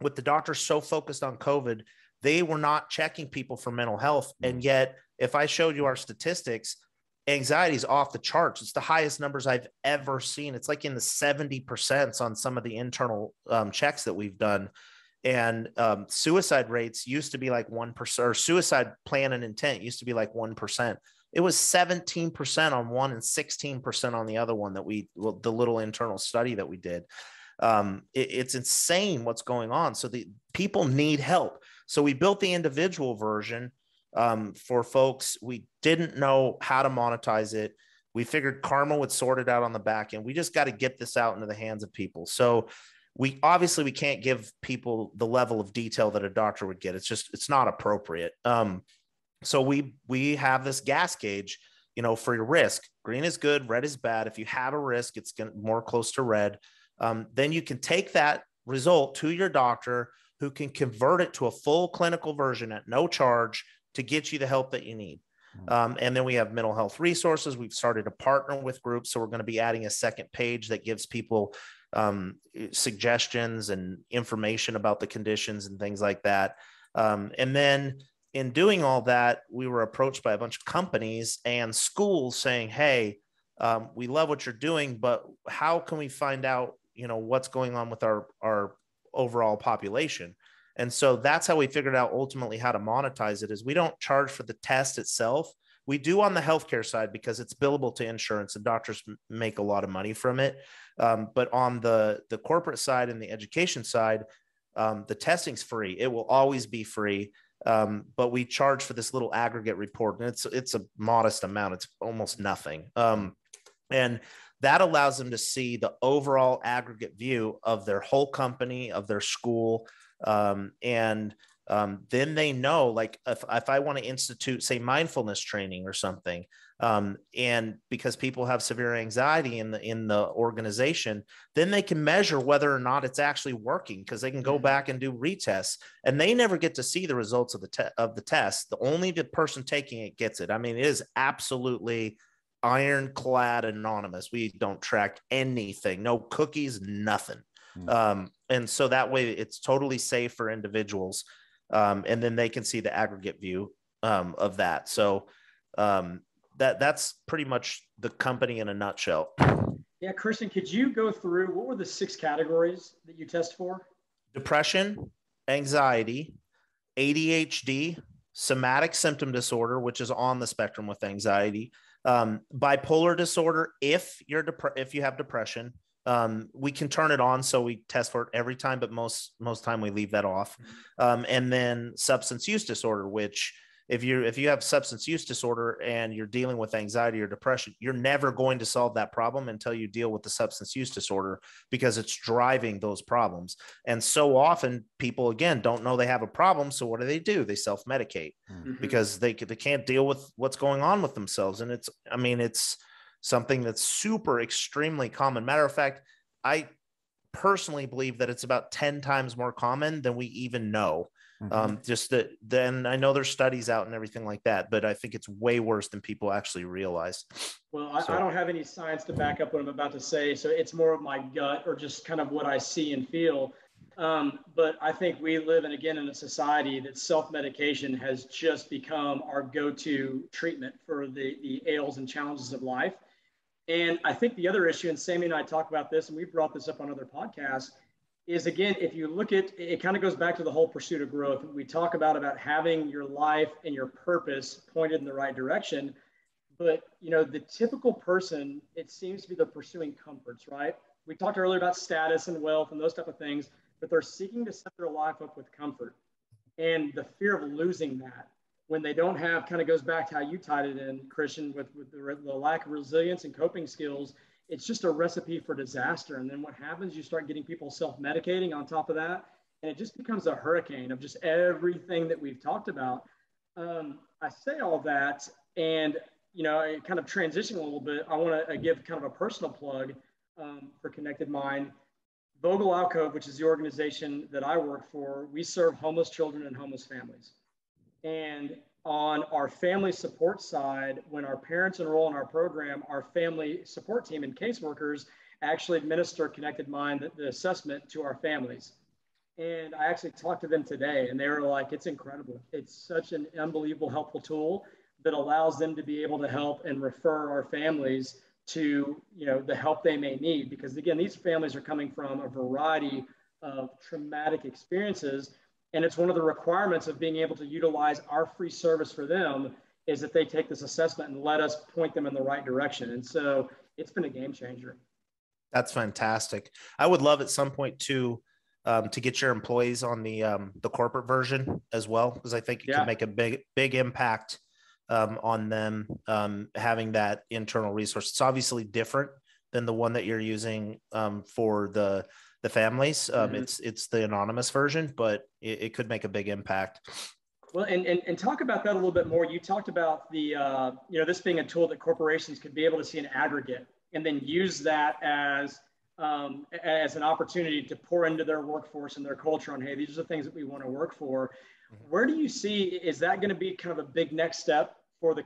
with the doctors so focused on COVID, they were not checking people for mental health. And yet, if I showed you our statistics, anxiety is off the charts. It's the highest numbers I've ever seen. It's like in the 70% on some of the internal checks that we've done. And suicide rates used to be like 1%, or suicide plan and intent used to be like 1%. It was 17% on one and 16% on the other one that the little internal study that we did. It's insane what's going on. So the people need help. So we built the individual version for folks. We didn't know how to monetize it. We figured karma would sort it out on the back end. We just got to get this out into the hands of people. So we can't give people the level of detail that a doctor would get. It's not appropriate. So we have this gas gauge, for your risk. Green is good, red is bad. If you have a risk, it's more close to red. Then you can take that result to your doctor, who can convert it to a full clinical version at no charge to get you the help that you need. And then we have mental health resources. We've started to partner with groups. So we're going to be adding a second page that gives people suggestions and information about the conditions and things like that. And then in doing all that, we were approached by a bunch of companies and schools saying, hey, we love what you're doing, but how can we find out, what's going on with our overall population? And so that's how we figured out ultimately how to monetize it, is we don't charge for the test itself. We do on the healthcare side because it's billable to insurance and doctors make a lot of money from it. But on the corporate side and the education side, the testing's free. It will always be free. But we charge for this little aggregate report, and it's a modest amount. It's almost nothing. And that allows them to see the overall aggregate view of their whole company, of their school. Then they know, like, if I want to institute, say, mindfulness training or something, and because people have severe anxiety in the organization, then they can measure whether or not it's actually working, because they can go back and do retests, and they never get to see the results of the test. The only person taking it gets it. I mean, it is absolutely ironclad anonymous. We don't track anything, no cookies, nothing. And so that way it's totally safe for individuals. And then they can see the aggregate view of that. So that's pretty much the company in a nutshell. Yeah. Christian, could you go through, what were the 6 categories that you test for? Depression, anxiety, ADHD, somatic symptom disorder, which is on the spectrum with anxiety, bipolar disorder. If you have depression, we can turn it on, so we test for it every time, but most time we leave that off. And then substance use disorder, which if you have substance use disorder and you're dealing with anxiety or depression, you're never going to solve that problem until you deal with the substance use disorder, because it's driving those problems. And so often people, again, don't know they have a problem. So what do? They self-medicate because they can't deal with what's going on with themselves. And it's something that's super extremely common. Matter of fact, I personally believe that it's about 10 times more common than we even know. Then I know there's studies out and everything like that, but I think it's way worse than people actually realize. Well, I don't have any science to back up what I'm about to say, so it's more of my gut or just kind of what I see and feel. But I think we live in a society that self-medication has just become our go-to treatment for the ails and challenges of life. And I think the other issue, and Sammy and I talk about this, and we brought this up on other podcasts, is, again, if you look at, it kind of goes back to the whole pursuit of growth. We talk about having your life and your purpose pointed in the right direction. But, the typical person, it seems to be they're pursuing comforts, right? We talked earlier about status and wealth and those type of things, but they're seeking to set their life up with comfort. And the fear of losing that when they don't have, kind of goes back to how you tied it in, Christian, with the lack of resilience and coping skills. It's just a recipe for disaster. And then what happens, you start getting people self-medicating on top of that. And it just becomes a hurricane of just everything that we've talked about. I say all that, and, kind of transitioning a little bit, I want to give kind of a personal plug for Connected Mind. Vogel Alcove, which is the organization that I work for, we serve homeless children and homeless families. And on our family support side, when our parents enroll in our program, our family support team and caseworkers actually administer Connected Mind, the assessment, to our families. And I actually talked to them today, and they were like, it's incredible. It's such an unbelievable helpful tool that allows them to be able to help and refer our families to, the help they may need. Because, again, these families are coming from a variety of traumatic experiences. And it's one of the requirements of being able to utilize our free service for them is that they take this assessment and let us point them in the right direction. And so it's been a game changer. That's fantastic. I would love at some point to get your employees on the corporate version as well, because I think it can make a big impact on them having that internal resource. It's obviously different than the one that you're using for the families. It's the anonymous version, but it could make a big impact. Well, and talk about that a little bit more. You talked about the, this being a tool that corporations could be able to see an aggregate and then use that as an opportunity to pour into their workforce and their culture on, hey, these are the things that we want to work for. Where do you see, is that going to be kind of a big next step for the,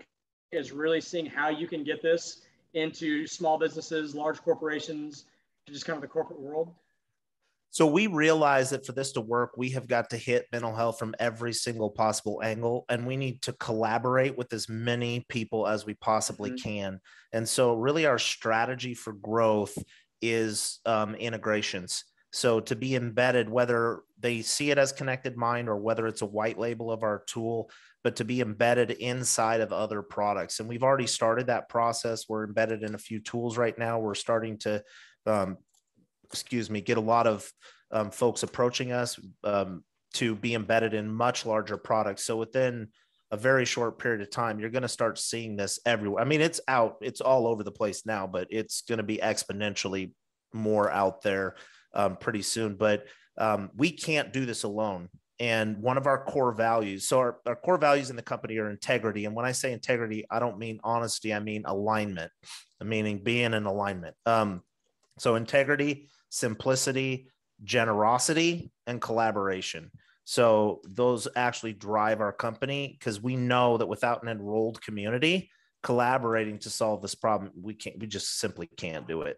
is really seeing how you can get this into small businesses, large corporations, just kind of the corporate world? So we realize that for this to work, we have got to hit mental health from every single possible angle, and we need to collaborate with as many people as we possibly can. And so really our strategy for growth is integrations. So to be embedded, whether they see it as Connected Mind or whether it's a white label of our tool, but to be embedded inside of other products. And we've already started that process. We're embedded in a few tools right now. We're starting to get a lot of folks approaching us to be embedded in much larger products. So within a very short period of time, you're going to start seeing this everywhere. I mean, it's out, it's all over the place now, but it's going to be exponentially more out there pretty soon. But we can't do this alone. And one of our core values, so our core values in the company are integrity. And when I say integrity, I don't mean honesty, I mean alignment, meaning being in alignment. So integrity, simplicity, generosity, and collaboration. So those actually drive our company, because we know that without an enrolled community collaborating to solve this problem, we can't, we just simply can't do it.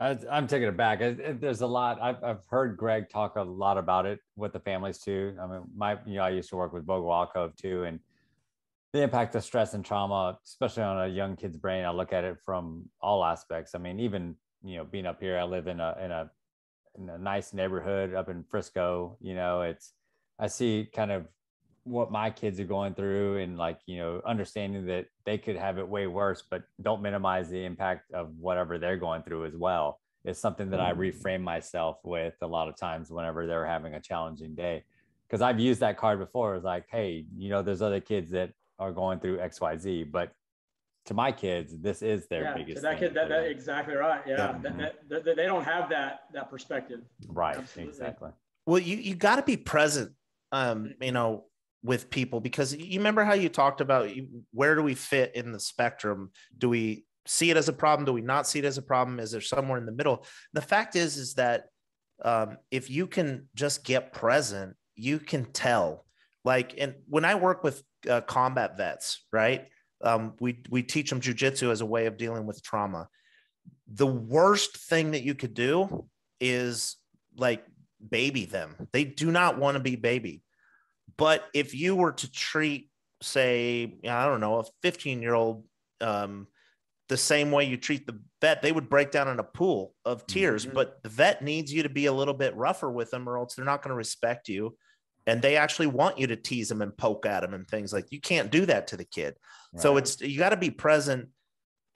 I'm taking it back. There's a lot. I've heard Greg talk a lot about it with the families too. I mean, I used to work with Vogel Alcove too, and the impact of stress and trauma, especially on a young kid's brain. I look at it from all aspects. I mean, even, being up here, I live in a nice neighborhood up in Frisco. I see kind of what my kids are going through, and understanding that they could have it way worse, but don't minimize the impact of whatever they're going through as well. It's something that I reframe myself with a lot of times whenever they're having a challenging day, because I've used that card before. It's like, hey, there's other kids that are going through XYZ, but to my kids, this is their biggest. Yeah, that's exactly right. Yeah, they don't have that perspective. Right. Absolutely. Exactly. Well, you got to be present. With people, because you remember how you talked about where do we fit in the spectrum? Do we see it as a problem? Do we not see it as a problem? Is there somewhere in the middle? The fact is that if you can just get present, you can tell. And when I work with combat vets, right? We teach them jujitsu as a way of dealing with trauma. The worst thing that you could do is baby them. They do not want to be babied. But if you were to treat, say, I don't know, a 15-year-old the same way you treat the vet, they would break down in a pool of tears. Mm-hmm. But the vet needs you to be a little bit rougher with them, or else they're not going to respect you. And they actually want you to tease them and poke at them and things you can't do that to the kid. Right. So you got to be present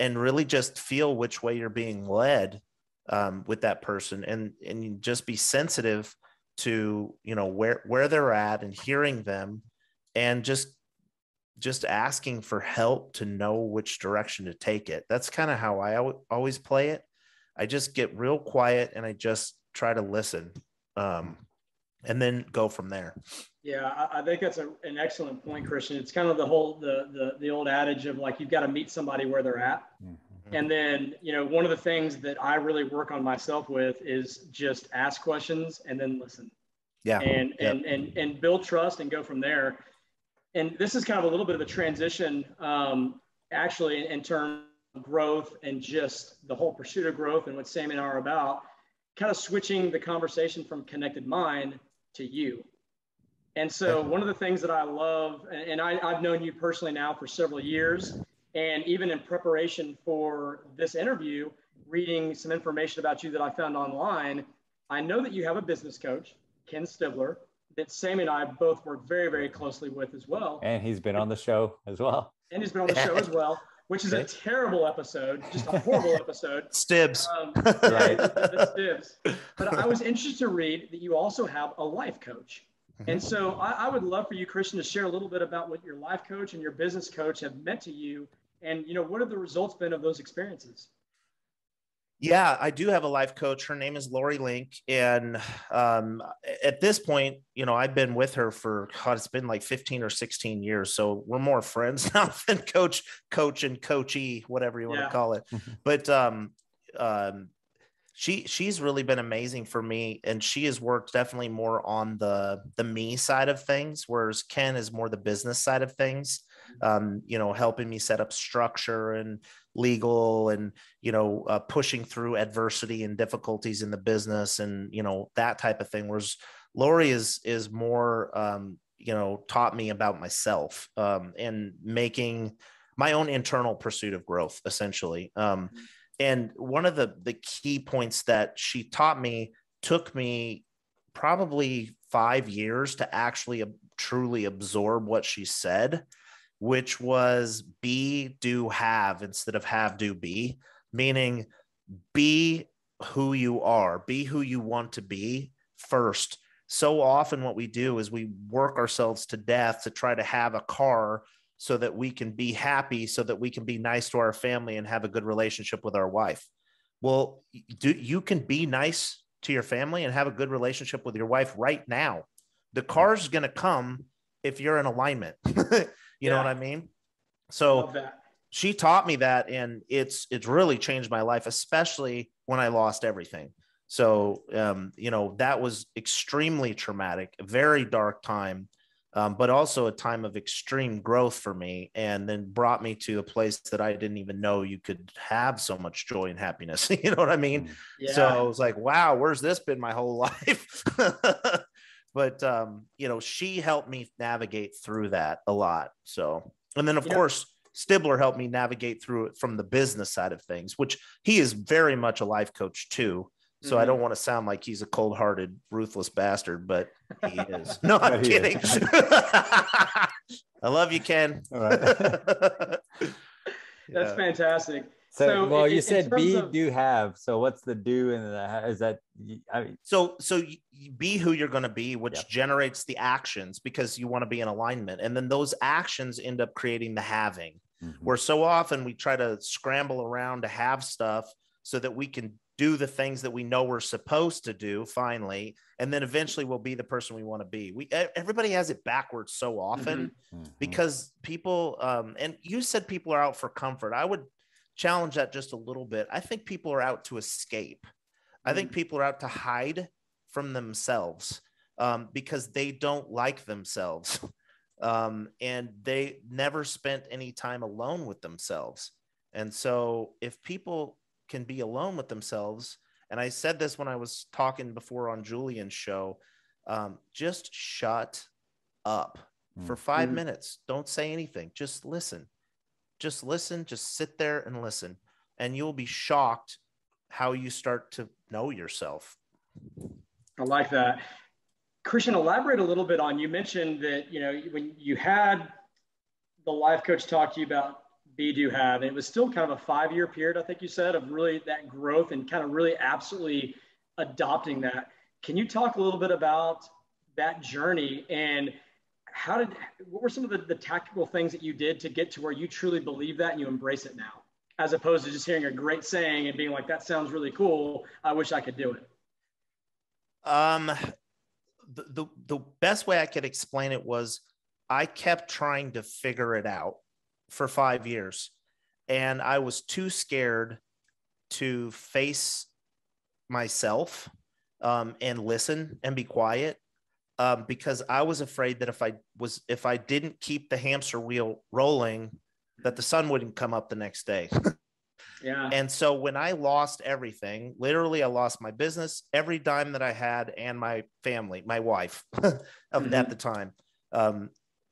and really just feel which way you're being led with that person, and just be sensitive to where they're at, and hearing them, and just asking for help to know which direction to take it. That's kind of how I always play it. I just get real quiet and I just try to listen, and then go from there. Yeah, I think that's an excellent point, Christian. It's kind of the old adage of you've got to meet somebody where they're at. Mm-hmm. And then, one of the things that I really work on myself with is just ask questions and then listen. Yeah. And build trust and go from there. And this is kind of a little bit of a transition, actually, in terms of growth and just the whole pursuit of growth and what Sammy and I are about, kind of switching the conversation from Connected Mind to you. And so one of the things that I love, and I've known you personally now for several years, and even in preparation for this interview, reading some information about you that I found online, I know that you have a business coach, Ken Stivler, that Sammy and I both work very, very closely with as well. And he's been on the show as well. Which is a terrible episode, just a horrible episode. Stibs. Right. The Stibs. But I was interested to read that you also have a life coach. And so I would love for you, Christian, to share a little bit about what your life coach and your business coach have meant to you. And, what have the results been of those experiences? Yeah, I do have a life coach. Her name is Lori Link. And at this point, I've been with her for, it's been 15 or 16 years. So we're more friends now than coach and coachee, whatever you want to call it. But she's really been amazing for me, and she has worked definitely more on the me side of things, whereas Ken is more the business side of things, helping me set up structure and legal, and, pushing through adversity and difficulties in the business, and, that type of thing. Whereas Lori is more, taught me about myself, and making my own internal pursuit of growth, essentially. And one of the key points that she taught me took me probably 5 years to actually truly absorb what she said, which was be, do, have, instead of have, do, be, meaning be who you are, be who you want to be first. So often what we do is we work ourselves to death to try to have a car so that we can be happy, so that we can be nice to our family and have a good relationship with our wife. Well, you can be nice to your family and have a good relationship with your wife right now. The car's going to come if you're in alignment. you know what I mean? So she taught me that, and it's really changed my life, especially when I lost everything. So, you know, that was extremely traumatic, a very dark time, but also a time of extreme growth for me, and then brought me to a place that I didn't even know you could have so much joy and happiness. You know what I mean? Yeah. So I was like, wow, where's this been my whole life? But, you know, she helped me navigate through that a lot. So, and then, of course, Stabler helped me navigate through it from the business side of things, which he is very much a life coach too. So I don't want to sound like he's a cold-hearted, ruthless bastard, but he is. No, I'm kidding. I love you, Ken. All right. That's fantastic. So well, you said be, do, have. So what's the do and the is that? I mean, so you be who you're going to be, which generates the actions because you want to be in alignment, and then those actions end up creating the having. Mm-hmm. Where so often we try to scramble around to have stuff so that we can do the things that we know we're supposed to do finally, and then eventually we'll be the person we want to be. Everybody has it backwards so often because people and you said people are out for comfort. I would challenge that just a little bit. I think people are out to escape. I think people are out to hide from themselves because they don't like themselves and they never spent any time alone with themselves. And so if people can be alone with themselves, and I said this when I was talking before on Julian's show, just shut up for 5 minutes. Don't say anything. Just listen. Just listen, just sit there and listen, and you'll be shocked how you start to know yourself. I like that. Christian, elaborate a little bit on, you mentioned that, you know, when you had the life coach talk to you about be, do, have, and it was still kind of a 5-year period, I think you said, of really that growth and kind of really absolutely adopting that. Can you talk a little bit about that journey and what were some of the tactical things that you did to get to where you truly believe that and you embrace it now, as opposed to just hearing a great saying and being like, that sounds really cool, I wish I could do it? The best way I could explain it was I kept trying to figure it out for 5 years, and I was too scared to face myself and listen and be quiet. Because I was afraid that if I didn't keep the hamster wheel rolling, that the sun wouldn't come up the next day. And so when I lost everything, literally I lost my business, every dime that I had, and my family, my wife at the time.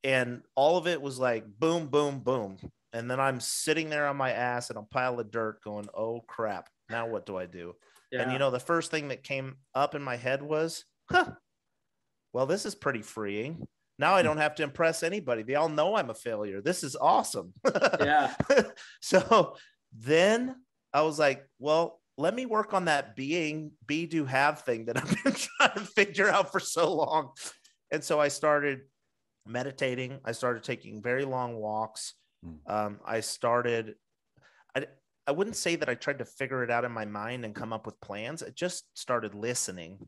And all of it was like, boom, boom, boom. And then I'm sitting there on my ass in a pile of dirt going, oh crap, now what do I do? And you know, the first thing that came up in my head was, well, this is pretty freeing. Now I don't have to impress anybody. They all know I'm a failure. This is awesome. So then I was like, well, let me work on that be, do, have thing that I've been trying to figure out for so long. And so I started meditating. I started taking very long walks. I wouldn't say that I tried to figure it out in my mind and come up with plans. I just started listening.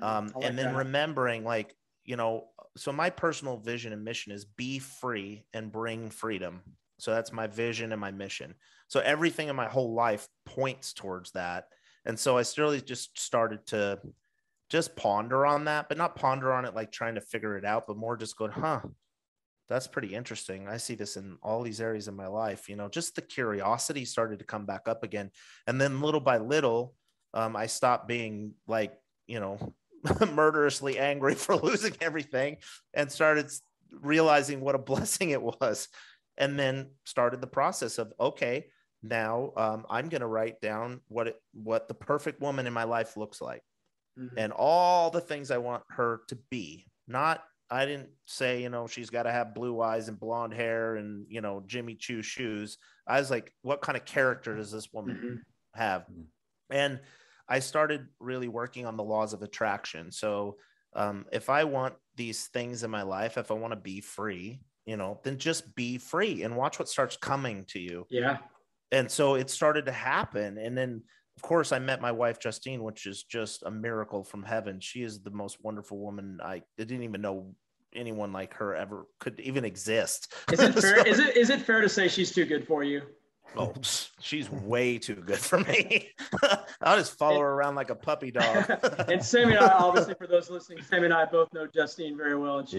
And then remembering, like, you know, so my personal vision and mission is be free and bring freedom. So that's my vision and my mission. So everything in my whole life points towards that. And so I still just started to just ponder on that, but not ponder on it like trying to figure it out, but more just going, that's pretty interesting. I see this in all these areas of my life. You know, just the curiosity started to come back up again. And then little by little, I stopped being like, you know, murderously angry for losing everything, and started realizing what a blessing it was. And then started the process of, okay, now I'm going to write down what the perfect woman in my life looks like, and all the things I want her to be. Not, I didn't say, you know, she's got to have blue eyes and blonde hair and, you know, Jimmy Choo shoes. I was like, what kind of character does this woman have? And I started really working on the laws of attraction. So If I want these things in my life, if I want to be free, you know, then just be free and watch what starts coming to you. Yeah. And so it started to happen. And then, of course, I met my wife, Justine, which is just a miracle from heaven. She is the most wonderful woman. I didn't even know anyone like her ever could even exist. Is it fair, so, is it fair to say she's too good for you? Oh, she's way too good for me. I'll just follow her around like a puppy dog. And Sammy and I, obviously, for those listening, Sammy and I both know Justine very well. And she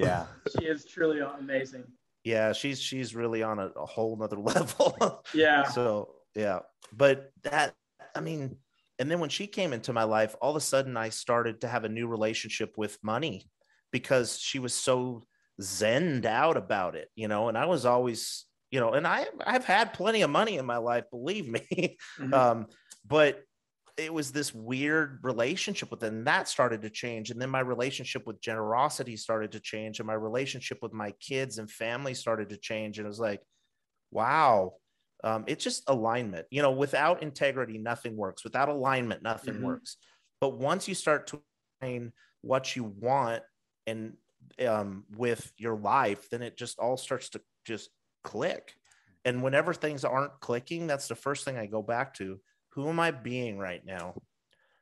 is truly amazing. Yeah, she's really on a whole nother level. Yeah. So, yeah. But that, I mean, and then when she came into my life, all of a sudden I started to have a new relationship with money because she was so zenned out about it, you know, and I was always... You know, and I've had plenty of money in my life, believe me. Mm-hmm. But it was this weird relationship with it, and that started to change. And then my relationship with generosity started to change, and my relationship with my kids and family started to change. And it was like, wow, it's just alignment. You know, without integrity, nothing works. Without alignment, nothing mm-hmm. works. But once you start to find what you want and with your life, then it just all starts to just click. And whenever things aren't clicking, that's the first thing I go back to. Who am I being right now?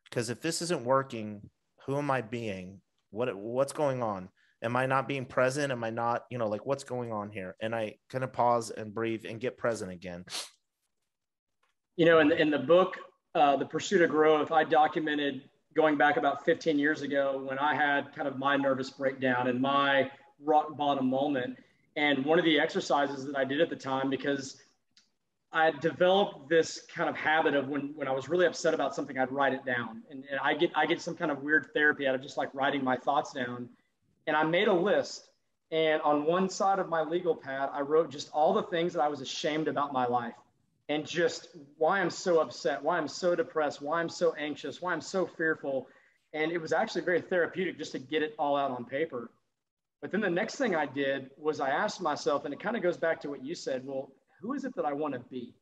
Because if this isn't working, who am I being? What's going on? Am I not being present? Am I not, you know, like what's going on here? And I kind of pause and breathe and get present again. You know, in the book, The Pursuit of Growth, I documented going back about 15 years ago when I had kind of my nervous breakdown and my rock bottom moment. And one of the exercises that I did at the time, because I developed this kind of habit of when I was really upset about something, I'd write it down. And I get some kind of weird therapy out of just like writing my thoughts down. And I made a list. And on one side of my legal pad, I wrote just all the things that I was ashamed about my life and just why I'm so upset, why I'm so depressed, why I'm so anxious, why I'm so fearful. And it was actually very therapeutic just to get it all out on paper. But then the next thing I did was I asked myself, and it kind of goes back to what you said, well, who is it that I want to be?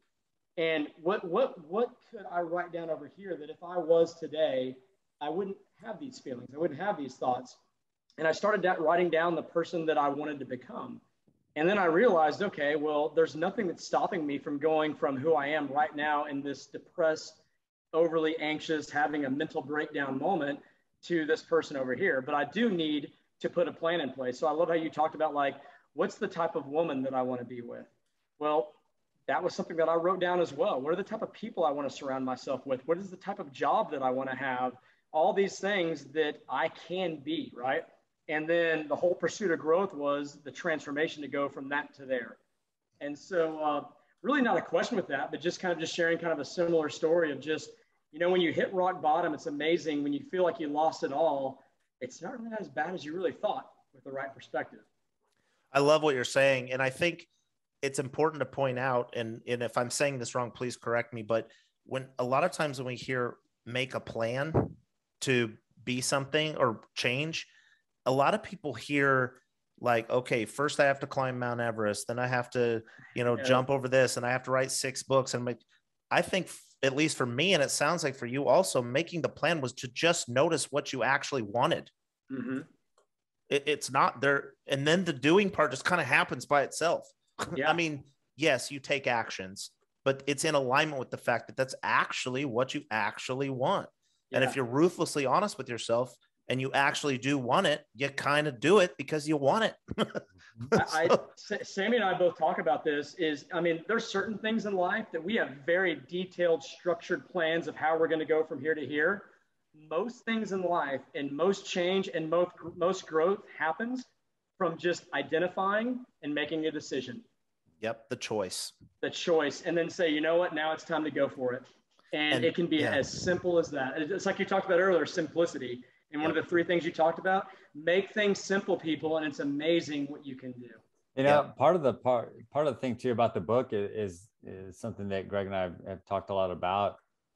And what could I write down over here that if I was today, I wouldn't have these feelings, I wouldn't have these thoughts. And I started writing down the person that I wanted to become. And then I realized, okay, well, there's nothing that's stopping me from going from who I am right now in this depressed, overly anxious, having a mental breakdown moment to this person over here. But I do need to put a plan in place. So I love how you talked about like, what's the type of woman that I want to be with? Well, that was something that I wrote down as well. What are the type of people I want to surround myself with? What is the type of job that I want to have? All these things that I can be, right? And then the whole pursuit of growth was the transformation to go from that to there. And so really not a question with that, but just kind of sharing kind of a similar story of just, you know, when you hit rock bottom, it's amazing. When you feel like you lost it all, it's not really as bad as you really thought with the right perspective. I love what you're saying. And I think it's important to point out, and if I'm saying this wrong, please correct me, but when a lot of times when we hear make a plan to be something or change, a lot of people hear like, okay, first I have to climb Mount Everest, then I have to, you know, jump over this, and I have to write 6 books. And I'm like, I think at least for me, and it sounds like for you also, making the plan was to just notice what you actually wanted. Mm-hmm. It's not there. And then the doing part just kind of happens by itself. Yeah. I mean, yes, you take actions, but it's in alignment with the fact that that's actually what you actually want. Yeah. And if you're ruthlessly honest with yourself and you actually do want it, you kind of do it because you want it. Sammy and I both talk about this is, I mean, there's certain things in life that we have very detailed, structured plans of how we're going to go from here to here. Most things in life and most change and most growth happens from just identifying and making a decision. Yep. The choice. And then say, you know what, now it's time to go for it. And it can be as simple as that. It's like you talked about earlier, simplicity. And one of the 3 things you talked about, make things simple, people, and it's amazing what you can do. You know, part of the thing too about the book is something that Greg and I have talked a lot about,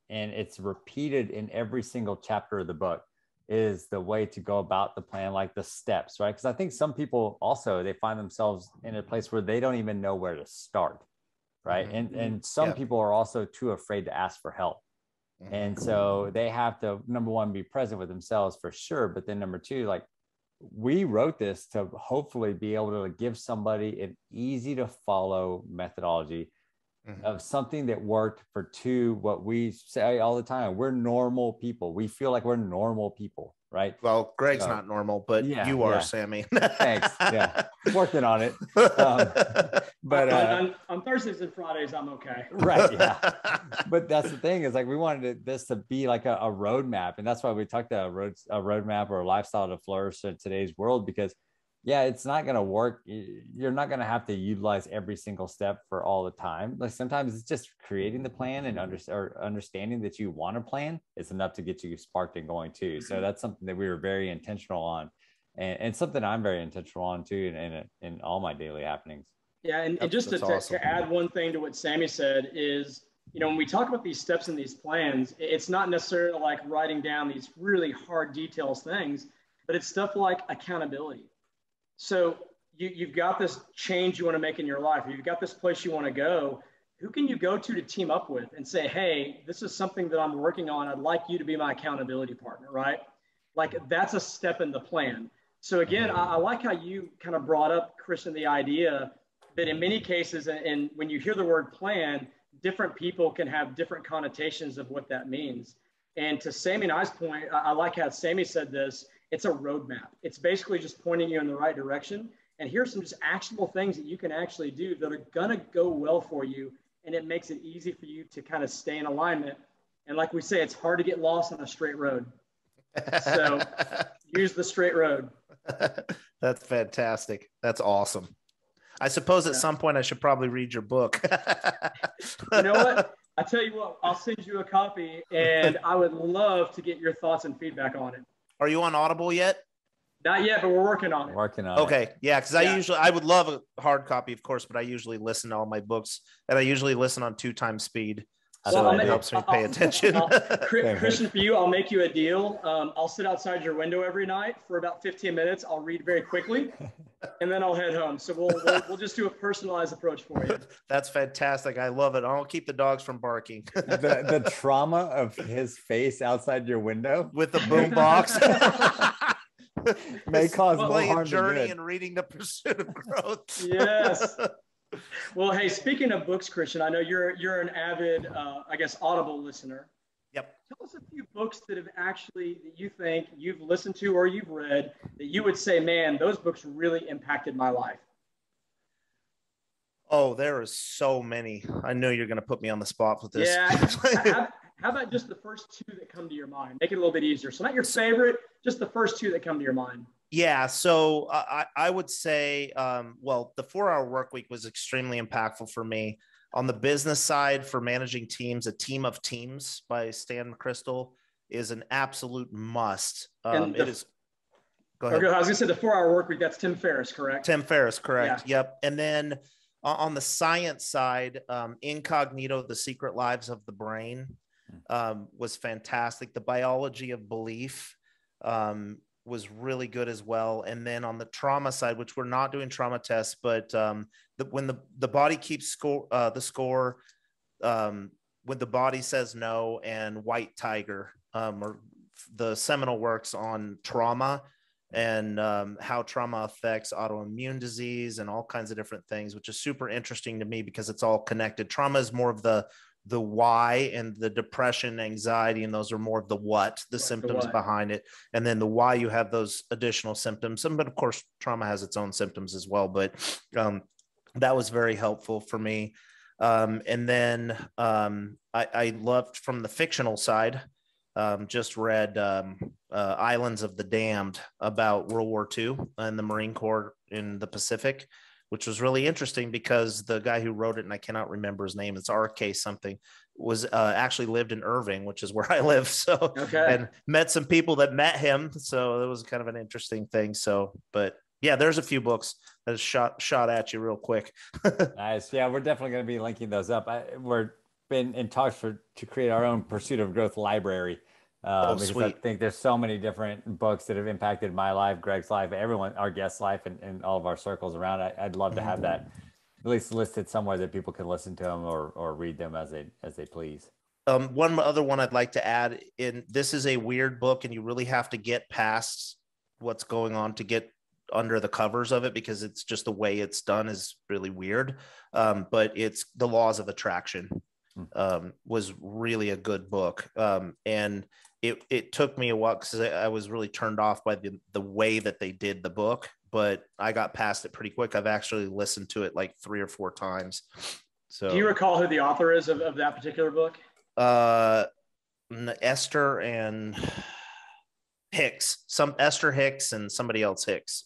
and it's repeated in every single chapter of the book is the way to go about the plan, like the steps, right? Because I think some people also, they find themselves in a place where they don't even know where to start, right? Mm-hmm. And some people are also too afraid to ask for help. And so they have to, number 1, be present with themselves for sure. But then number 2, like we wrote this to hopefully be able to give somebody an easy to follow methodology of something that worked for two, what we say all the time, we're normal people. We feel like we're normal people, right? Well, Greg's not normal, but yeah, you are, Sammy. Thanks. Yeah. Working on it. But on Thursdays and Fridays, I'm okay. Right. Yeah. But that's the thing is like, we wanted this to be like a roadmap. And that's why we talked about a roadmap or a lifestyle to flourish in today's world, because yeah, it's not going to work. You're not going to have to utilize every single step for all the time. Like sometimes it's just creating the plan and understanding that you want to plan is enough to get you sparked and going too. So that's something that we were very intentional on, and something I'm very intentional on too in all my daily happenings. Yeah. And just to add one thing to what Sammy said is, you know, when we talk about these steps and these plans, it's not necessarily like writing down these really hard details things, but it's stuff like accountability. So you've got this change you want to make in your life, or you've got this place you want to go. Who can you go to team up with and say, hey, this is something that I'm working on. I'd like you to be my accountability partner, right? Like that's a step in the plan. So again, I like how you kind of brought up, Christian, the idea that in many cases, and when you hear the word plan, different people can have different connotations of what that means. And to Sammy and I's point, I like how Sammy said this, it's a roadmap. It's basically just pointing you in the right direction. And here's some just actionable things that you can actually do that are gonna go well for you. And it makes it easy for you to kind of stay in alignment. And like we say, it's hard to get lost on a straight road. So use the straight road. That's fantastic. That's awesome. I suppose at some point I should probably read your book. You know what? I tell you what, I'll send you a copy and I would love to get your thoughts and feedback on it. Are you on Audible yet? Not yet, but we're working on it. Working on it. Okay. Yeah. Cause I would love a hard copy, of course, but I usually listen to all my books and I usually listen on 2x speed. So it helps me pay attention. Christian, for you, I'll make you a deal. I'll sit outside your window every night for about 15 minutes. I'll read very quickly and then I'll head home. So we'll just do a personalized approach for you. That's fantastic. I love it. I'll keep the dogs from barking. The trauma of his face outside your window with the boom box may cause more harm than good. And reading The Pursuit of Growth. Yes. Well, hey, speaking of books, Christian, I know you're an avid, I guess, Audible listener. Yep. Tell us a few books that have actually, that you think you've listened to or you've read that you would say, man, those books really impacted my life. Oh, there are so many. I know you're going to put me on the spot with this. Yeah. How about just the first two that come to your mind? Make it a little bit easier. So not your favorite, just the first two that come to your mind. Yeah, so I would say, well, The 4-Hour Work Week was extremely impactful for me. On the business side for managing teams, A Team of Teams by Stan McChrystal is an absolute must. Go ahead. I was going to say The 4-Hour Work Week, that's Tim Ferriss, correct? Tim Ferriss, correct, yeah. Yep. And then on the science side, Incognito, The Secret Lives of the Brain was fantastic. The Biology of Belief was really good as well. And then on the trauma side, which we're not doing trauma tests, but when the body keeps score, when the body says no, and White Tiger are the seminal works on trauma and how trauma affects autoimmune disease and all kinds of different things, which is super interesting to me because it's all connected. Trauma is more of the why, and the depression, anxiety, and those are more of the what, the symptoms behind it. And then the why, you have those additional symptoms. But of course, trauma has its own symptoms as well. But that was very helpful for me. And then I loved, from the fictional side, just read Islands of the Damned, about World War II and the Marine Corps in the Pacific, which was really interesting because the guy who wrote it, and I cannot remember his name, it's RK something, was actually lived in Irving, which is where I live. So, and met some people that met him. So it was kind of an interesting thing. So, but yeah, there's a few books that shot at you real quick. Nice. Yeah. We're definitely going to be linking those up. We're been in talks to create our own Pursuit of Growth library. Because sweet. I think there's so many different books that have impacted my life, Greg's life, everyone, our guest's life, and all of our circles around. I'd love to have that at least listed somewhere that people can listen to them or read them as they please. One other one I'd like to add in, this is a weird book and you really have to get past what's going on to get under the covers of it, because it's just the way it's done is really weird. But it's The Laws of Attraction, was really a good book. And it took me a while, because I was really turned off by the way that they did the book, but I got past it pretty quick. I've actually listened to it like 3 or 4 times. So, do you recall who the author is of that particular book? Esther and Hicks, Esther Hicks and somebody else Hicks.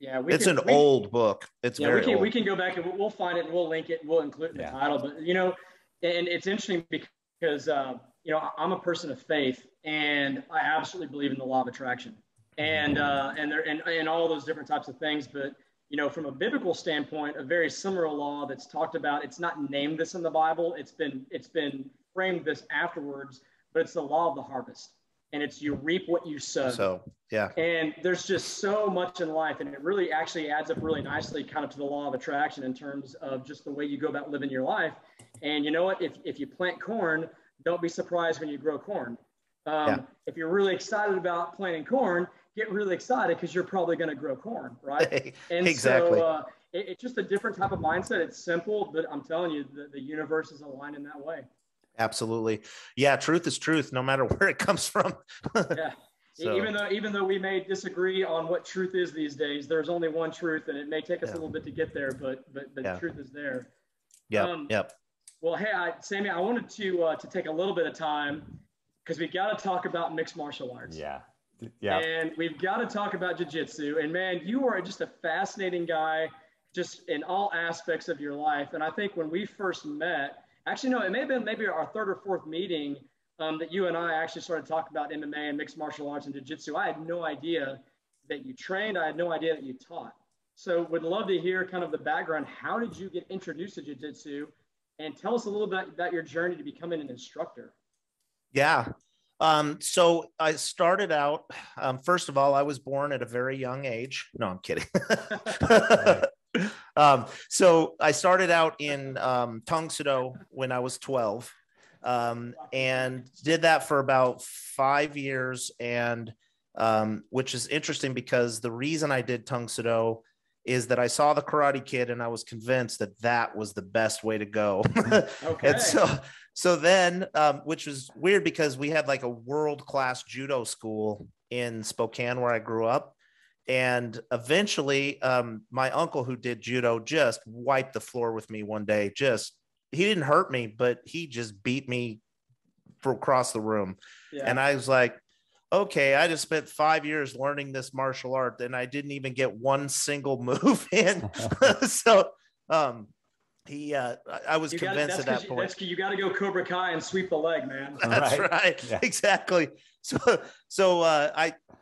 Yeah, it's an old book. It's very old. We can go back and we'll find it and we'll link it and we'll include the title. But you know, and it's interesting because you know, I'm a person of faith, and I absolutely believe in the law of attraction, and all those different types of things. But you know, from a biblical standpoint, a very similar law that's talked about. It's not named this in the Bible. It's been framed this afterwards, but it's the law of the harvest. And it's you reap what you sow. So, yeah. And there's just so much in life. And it really actually adds up really nicely kind of to the law of attraction in terms of just the way you go about living your life. And you know what? If you plant corn, don't be surprised when you grow corn. If you're really excited about planting corn, get really excited, because you're probably going to grow corn, right? And exactly. So it's just a different type of mindset. It's simple, but I'm telling you, the universe is aligned in that way. Absolutely. Yeah. Truth is truth, no matter where it comes from. Yeah. So. Even though we may disagree on what truth is these days, there's only one truth, and it may take us a little bit to get there, but the truth is there. Yeah. Well, hey, Sammy, I wanted to take a little bit of time, because we've got to talk about mixed martial arts. Yeah. Yeah. And we've got to talk about jiu-jitsu, and man, you are just a fascinating guy, just in all aspects of your life. And I think when we first met, actually, no, it may have been maybe our 3rd or 4th meeting that you and I actually started talking about MMA and mixed martial arts and jiu-jitsu. I had no idea that you trained. I had no idea that you taught. So would love to hear kind of the background. How did you get introduced to jiu-jitsu? And tell us a little bit about your journey to becoming an instructor. Yeah. So I started out, first of all, I was born at a very young age. No, I'm kidding. So I started out in Tung Sudo when I was 12, and did that for about 5 years. And which is interesting, because the reason I did Tung Sudo is that I saw The Karate Kid, and I was convinced that that was the best way to go. Okay. And so then, which was weird, because we had like a world-class judo school in Spokane where I grew up. And eventually, my uncle who did judo just wiped the floor with me one day. He didn't hurt me, but he just beat me across the room. Yeah. And I was like, okay, I just spent 5 years learning this martial art, and I didn't even get one single move in. So, I was convinced at that point. You got to go Cobra Kai and sweep the leg, man. That's right. Yeah. Exactly. So,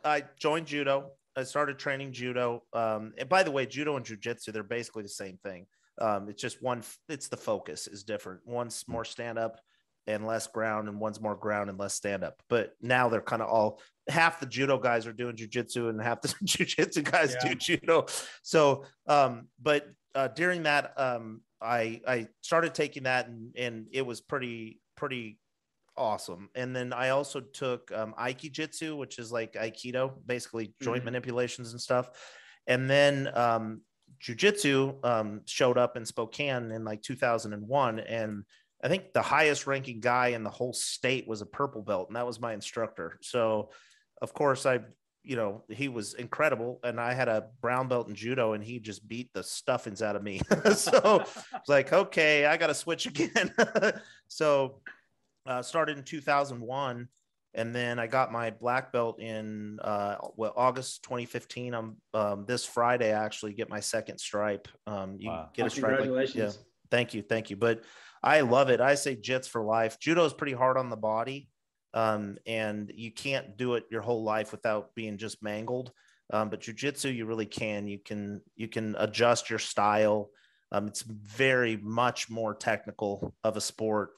I joined judo. I started training judo. And by the way, judo and jiu-jitsu, they're basically the same thing. It's just it's the focus is different. One's more stand up and less ground, and one's more ground and less stand up. But now they're kind of all, half the judo guys are doing jiu-jitsu, and half the jiu-jitsu guys do judo. So, during that, I started taking that, and it was pretty awesome. And then I also took Aikijitsu, which is like Aikido, basically joint manipulations and stuff. And then Jiu-Jitsu showed up in Spokane in like 2001. And I think the highest ranking guy in the whole state was a purple belt, and that was my instructor. So, of course, he was incredible. And I had a brown belt in judo, and he just beat the stuffings out of me. So it's like, okay, I got to switch again. So started in 2001, and then I got my black belt in August 2015. I'm this Friday I actually get my 2nd stripe. Get a stripe. Congratulations. Like, yeah, thank you. But I love it. I say jits for life. Judo is pretty hard on the body, and you can't do it your whole life without being just mangled. But jiu-jitsu, you really can. You can adjust your style. It's very much more technical of a sport.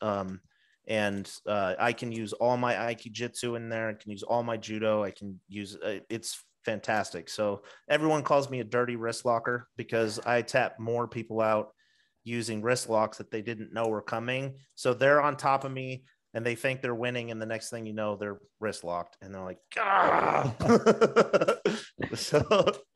And I can use all my Aikijitsu in there. I can use all my judo. I can use, it's fantastic. So everyone calls me a dirty wrist locker, because I tap more people out using wrist locks that they didn't know were coming. So they're on top of me, and they think they're winning, and the next thing you know, they're wrist locked, and they're like, ah.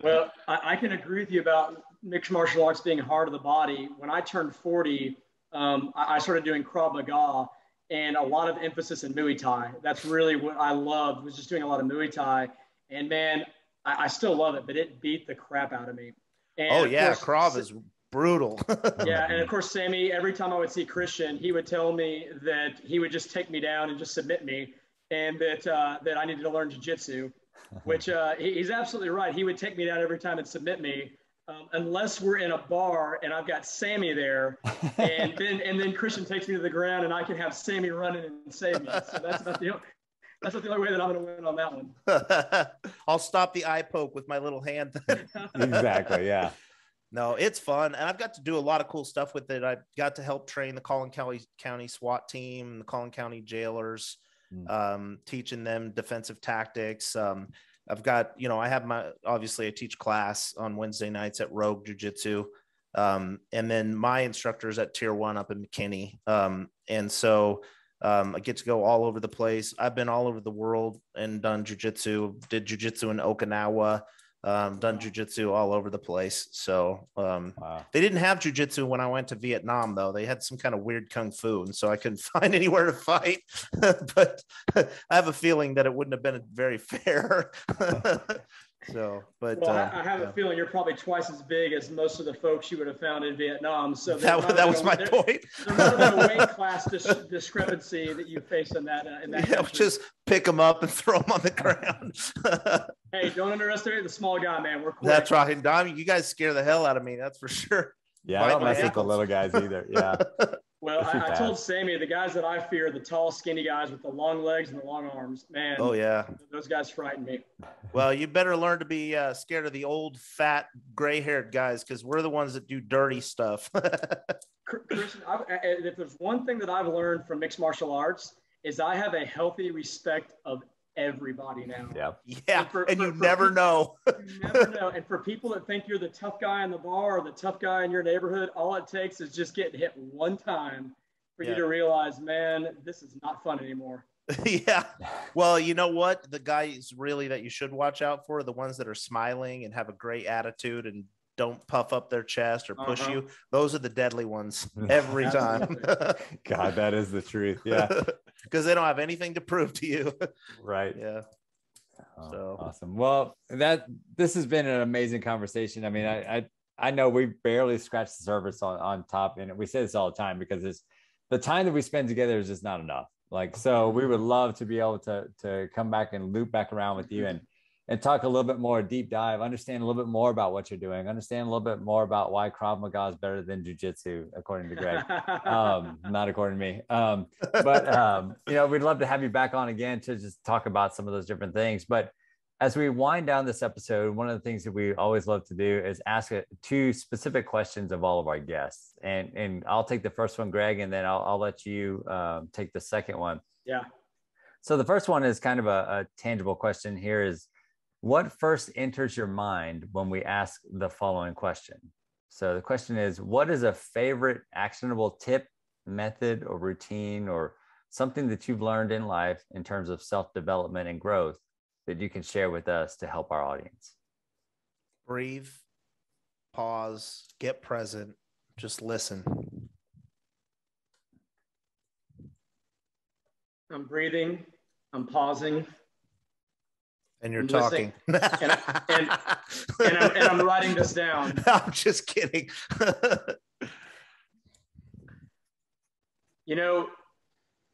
Well, I can agree with you about mixed martial arts being hard on the body. When I turned 40, I started doing Krav Maga and a lot of emphasis in Muay Thai. That's really what I loved, was just doing a lot of Muay Thai. And man, I still love it, but it beat the crap out of me. And oh yeah, Krav is brutal. Yeah, and of course, Sammy, every time I would see Christian, he would tell me that he would just take me down and just submit me, and that that I needed to learn jiu-jitsu, which he's absolutely right. He would take me down every time and submit me, unless we're in a bar and I've got Sammy there, and then Christian takes me to the ground and I can have Sammy running and save me. So that's about the only, that's not the only way that I'm going to win on that one. I'll stop the eye poke with my little hand. Exactly. Yeah. No, it's fun. And I've got to do a lot of cool stuff with it. I've got to help train the Collin County SWAT team, the Collin County jailers, teaching them defensive tactics. I've got, you know, I have my, obviously I teach class on Wednesday nights at Rogue Jiu Jitsu. And then my instructor is at Tier 1 up in McKinney. And so, I get to go all over the place. I've been all over the world and done jujitsu, did jujitsu in Okinawa, done jujitsu all over the place. So they didn't have jujitsu when I went to Vietnam, though. They had some kind of weird kung fu, and so I couldn't find anywhere to fight. But I have a feeling that it wouldn't have been very fair. So, but well, I have a feeling you're probably twice as big as most of the folks you would have found in Vietnam. So that was my point. There's not a weight class discrepancy that you face in that. Yeah, just pick them up and throw them on the ground. Hey, don't underestimate the small guy, man. We're quick. That's right, Dom. You guys scare the hell out of me. That's for sure. Yeah, I don't mess with the little guys either. Yeah. Well, I told Sammy, the guys that I fear, the tall, skinny guys with the long legs and the long arms, man. Oh, yeah. Those guys frighten me. Well, you better learn to be scared of the old, fat, gray-haired guys, because we're the ones that do dirty stuff. Christian, if there's one thing that I've learned from mixed martial arts, is I have a healthy respect of everybody now. Yeah. Yeah, and you never know. You never know. And for people that think you're the tough guy in the bar or the tough guy in your neighborhood, all it takes is just getting hit one time for you to realize, man, this is not fun anymore. Yeah. Well, you know what? The guys really that you should watch out for are the ones that are smiling and have a great attitude and don't puff up their chest or push you. Those are the deadly ones every time. God, that is the truth. Yeah. Because they don't have anything to prove to you. Right. Yeah. So awesome. Well, this has been an amazing conversation. I mean, I know we barely scratched the surface on top, and we say this all the time because it's the time that we spend together is just not enough. Like, so we would love to be able to come back and loop back around with you and talk a little bit more, deep dive, understand a little bit more about what you're doing, understand a little bit more about why Krav Maga is better than jujitsu, according to Greg, not according to me. You know, we'd love to have you back on again to just talk about some of those different things. But as we wind down this episode, one of the things that we always love to do is ask 2 specific questions of all of our guests. And I'll take the first one, Greg, and then I'll let you take the second one. Yeah. So the first one is kind of a tangible question here is, what first enters your mind when we ask the following question? So the question is, what is a favorite actionable tip, method, or routine, or something that you've learned in life in terms of self-development and growth that you can share with us to help our audience? Breathe, pause, get present, just listen. I'm breathing, I'm pausing. And you're talking. And I'm writing this down. I'm just kidding. You know,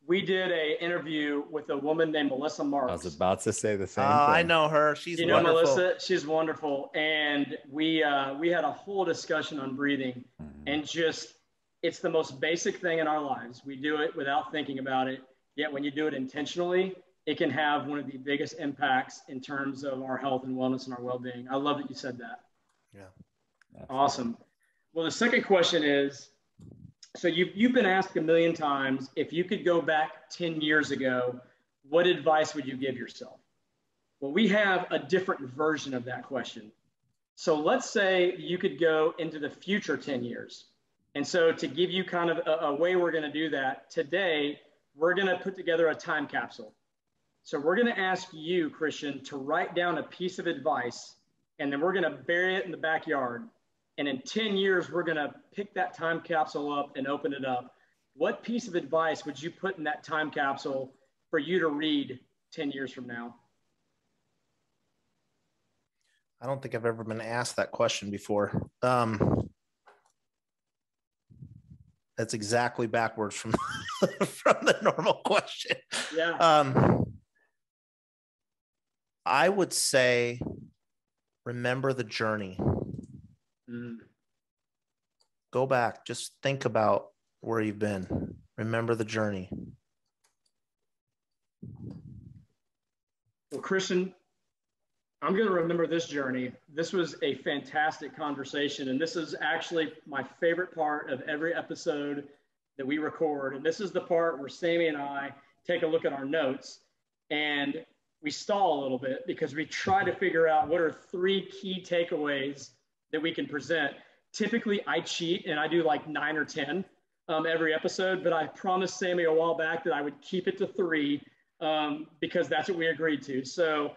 we did an interview with a woman named Melissa Marks. I was about to say the same thing. I know her. She's wonderful. You know Melissa? She's wonderful. And we had a whole discussion on breathing. And just, it's the most basic thing in our lives. We do it without thinking about it. Yet when you do it intentionally, it can have one of the biggest impacts in terms of our health and wellness and our well-being. I love that you said that. Yeah. Absolutely. Awesome. Well, the second question is, so you've been asked a million times, if you could go back 10 years ago, what advice would you give yourself? Well, we have a different version of that question. So let's say you could go into the future 10 years. And so to give you kind of a way we're going to do that today, we're going to put together a time capsule. So we're going to ask you, Christian, to write down a piece of advice, and then we're going to bury it in the backyard. And in 10 years, we're going to pick that time capsule up and open it up. What piece of advice would you put in that time capsule for you to read 10 years from now? I don't think I've ever been asked that question before. That's exactly backwards from, from the normal question. Yeah. I would say, remember the journey. Mm. Go back. Just think about where you've been. Remember the journey. Well, Christian, I'm going to remember this journey. This was a fantastic conversation, and this is actually my favorite part of every episode that we record. And this is the part where Sammy and I take a look at our notes, and we stall a little bit because we try to figure out what are three key takeaways that we can present. Typically, I cheat and I do like 9 or 10 every episode, but I promised Sammy a while back that I would keep it to 3 because that's what we agreed to. So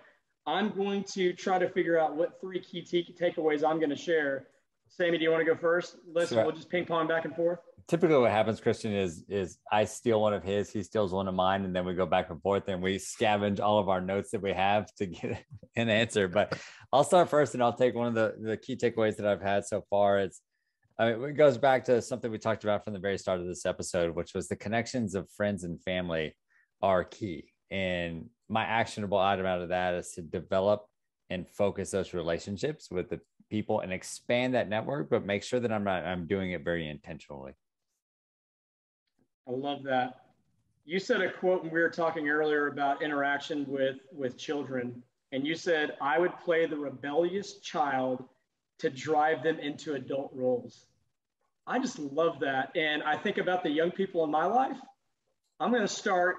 I'm going to try to figure out what 3 key takeaways I'm going to share. Sammy, do you want to go first? Listen, we'll just ping pong back and forth. Typically what happens, Christian, is I steal one of his, he steals one of mine, and then we go back and forth and we scavenge all of our notes that we have to get an answer. But I'll start first, and I'll take one of the key takeaways that I've had so far. It goes back to something we talked about from the very start of this episode, which was the connections of friends and family are key. And my actionable item out of that is to develop and focus those relationships with the people and expand that network, but make sure that I'm doing it very intentionally. I love that. You said a quote when we were talking earlier about interaction with children, and you said, I would play the rebellious child to drive them into adult roles. I just love that. And I think about the young people in my life. I'm going to start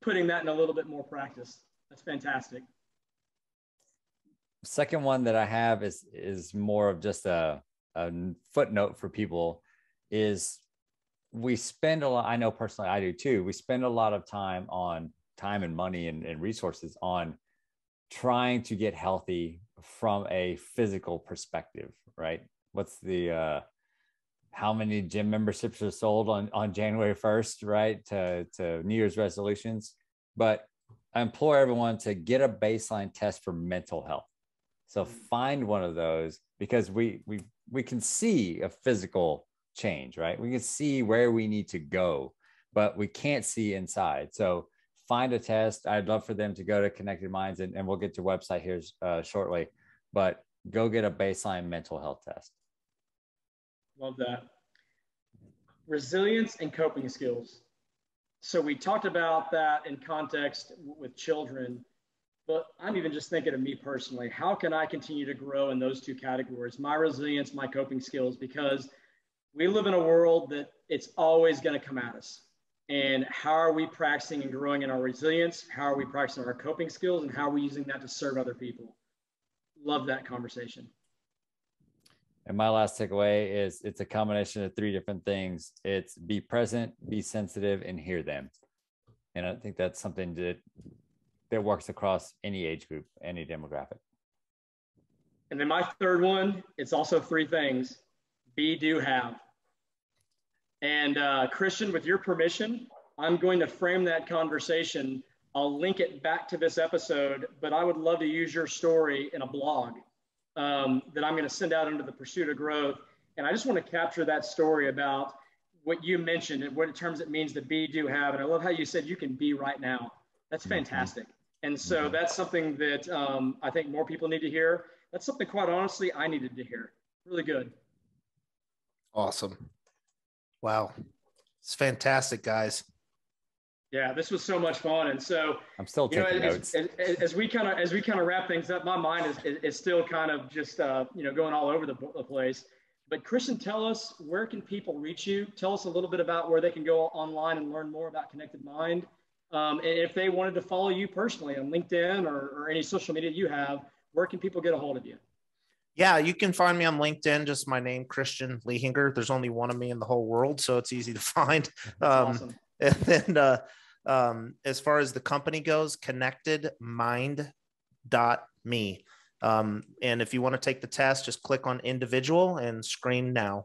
putting that in a little bit more practice. That's fantastic. Second one that I have is more of just a footnote for people is, we spend a lot, I know personally I do too, we spend a lot of time on time and money and resources on trying to get healthy from a physical perspective, right? What's the, how many gym memberships are sold on January 1st, right? To New Year's resolutions. But I implore everyone to get a baseline test for mental health. So find one of those, because we can see a physical change, right? We can see where we need to go, but we can't see inside. So find a test. I'd love for them to go to Connected Minds, and we'll get to your website here shortly, but go get a baseline mental health test. Love that. Resilience and coping skills. So we talked about that in context with children, but I'm even just thinking of me personally. How can I continue to grow in those two categories? My resilience, my coping skills, because we live in a world that it's always going to come at us. And how are we practicing and growing in our resilience? How are we practicing our coping skills, and how are we using that to serve other people? Love that conversation. And my last takeaway is, it's a combination of 3 different things. It's be present, be sensitive, and hear them. And I think that's something that works across any age group, any demographic. And then my third one, it's also 3 things. Be, do, have. And Christian, with your permission, I'm going to frame that conversation. I'll link it back to this episode, but I would love to use your story in a blog that I'm going to send out under the Pursuit of Growth. And I just want to capture that story about what you mentioned and what in terms it means to be, do, have. And I love how you said you can be right now. That's fantastic. And so that's something that I think more people need to hear. That's something, quite honestly, I needed to hear. Really good. Awesome. Wow. It's fantastic, guys. Yeah, this was so much fun. And so I'm still taking notes. As we kind of wrap things up, my mind is still kind of just, going all over the place. But Christian, tell us, where can people reach you? Tell us a little bit about where they can go online and learn more about Connected Mind. And if they wanted to follow you personally on LinkedIn or any social media you have, where can people get a hold of you? Yeah, you can find me on LinkedIn, just my name, Christian Lehinger. There's only one of me in the whole world, so it's easy to find. Awesome. And then as far as the company goes, connectedmind.me. And if you want to take the test, just click on individual and screen now.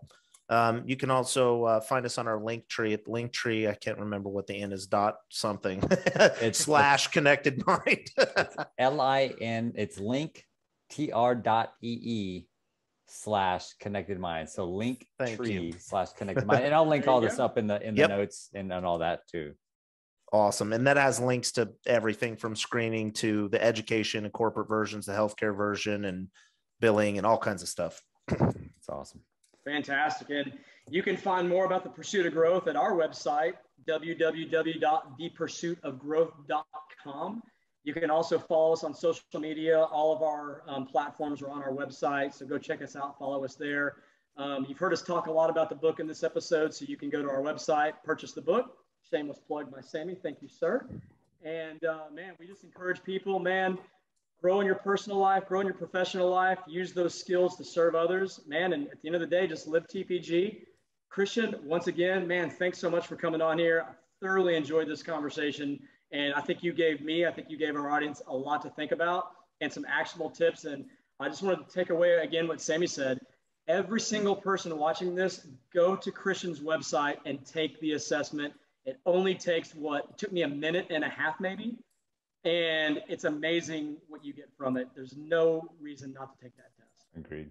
You can also find us on our Linktree. At Linktree, I can't remember what the end is, dot something. It's slash Connected Mind. It's linktr.ee/Connected Mind. So Linktree/Connected Mind. And I'll link all this up in the notes and all that too. Awesome. And that has links to everything from screening to the education and corporate versions, the healthcare version and billing and all kinds of stuff. It's awesome. Fantastic. And you can find more about The Pursuit of Growth at our website, www.thepursuitofgrowth.com. You can also follow us on social media. All of our platforms are on our website. So go check us out, follow us there. You've heard us talk a lot about the book in this episode. So you can go to our website, purchase the book. Shameless plug by Sammy. Thank you, sir. And man, we just encourage people, man, grow in your personal life, grow in your professional life, use those skills to serve others, man. And at the end of the day, just live TPG. Christian, once again, man, thanks so much for coming on here. I thoroughly enjoyed this conversation. And I think you gave me, I think you gave our audience a lot to think about and some actionable tips. And I just wanted to take away again what Sammy said. Every single person watching this, go to Christian's website and take the assessment. It only takes it took me a minute and a half maybe. And it's amazing what you get from it. There's no reason not to take that test. Agreed.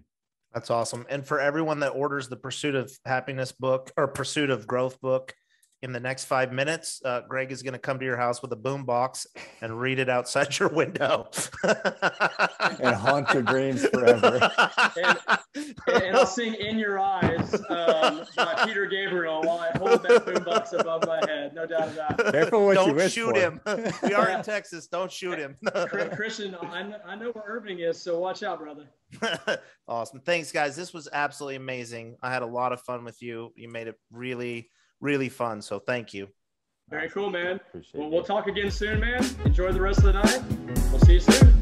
That's awesome. And for everyone that orders the Pursuit of Happiness book or Pursuit of Growth book, in the next 5 minutes, Greg is going to come to your house with a boom box and read it outside your window. And haunt your dreams forever. And I'll sing In Your Eyes by Peter Gabriel while I hold that boom box above my head. No doubt about it. Careful what you wish for. Don't shoot him. We are in Texas. Don't shoot him. Christian, I know where Irving is, so watch out, brother. Awesome. Thanks, guys. This was absolutely amazing. I had a lot of fun with you. You made it really... really fun. So thank you. Very cool, man. Appreciate it. We'll talk again soon, man. Enjoy the rest of the night. We'll see you soon.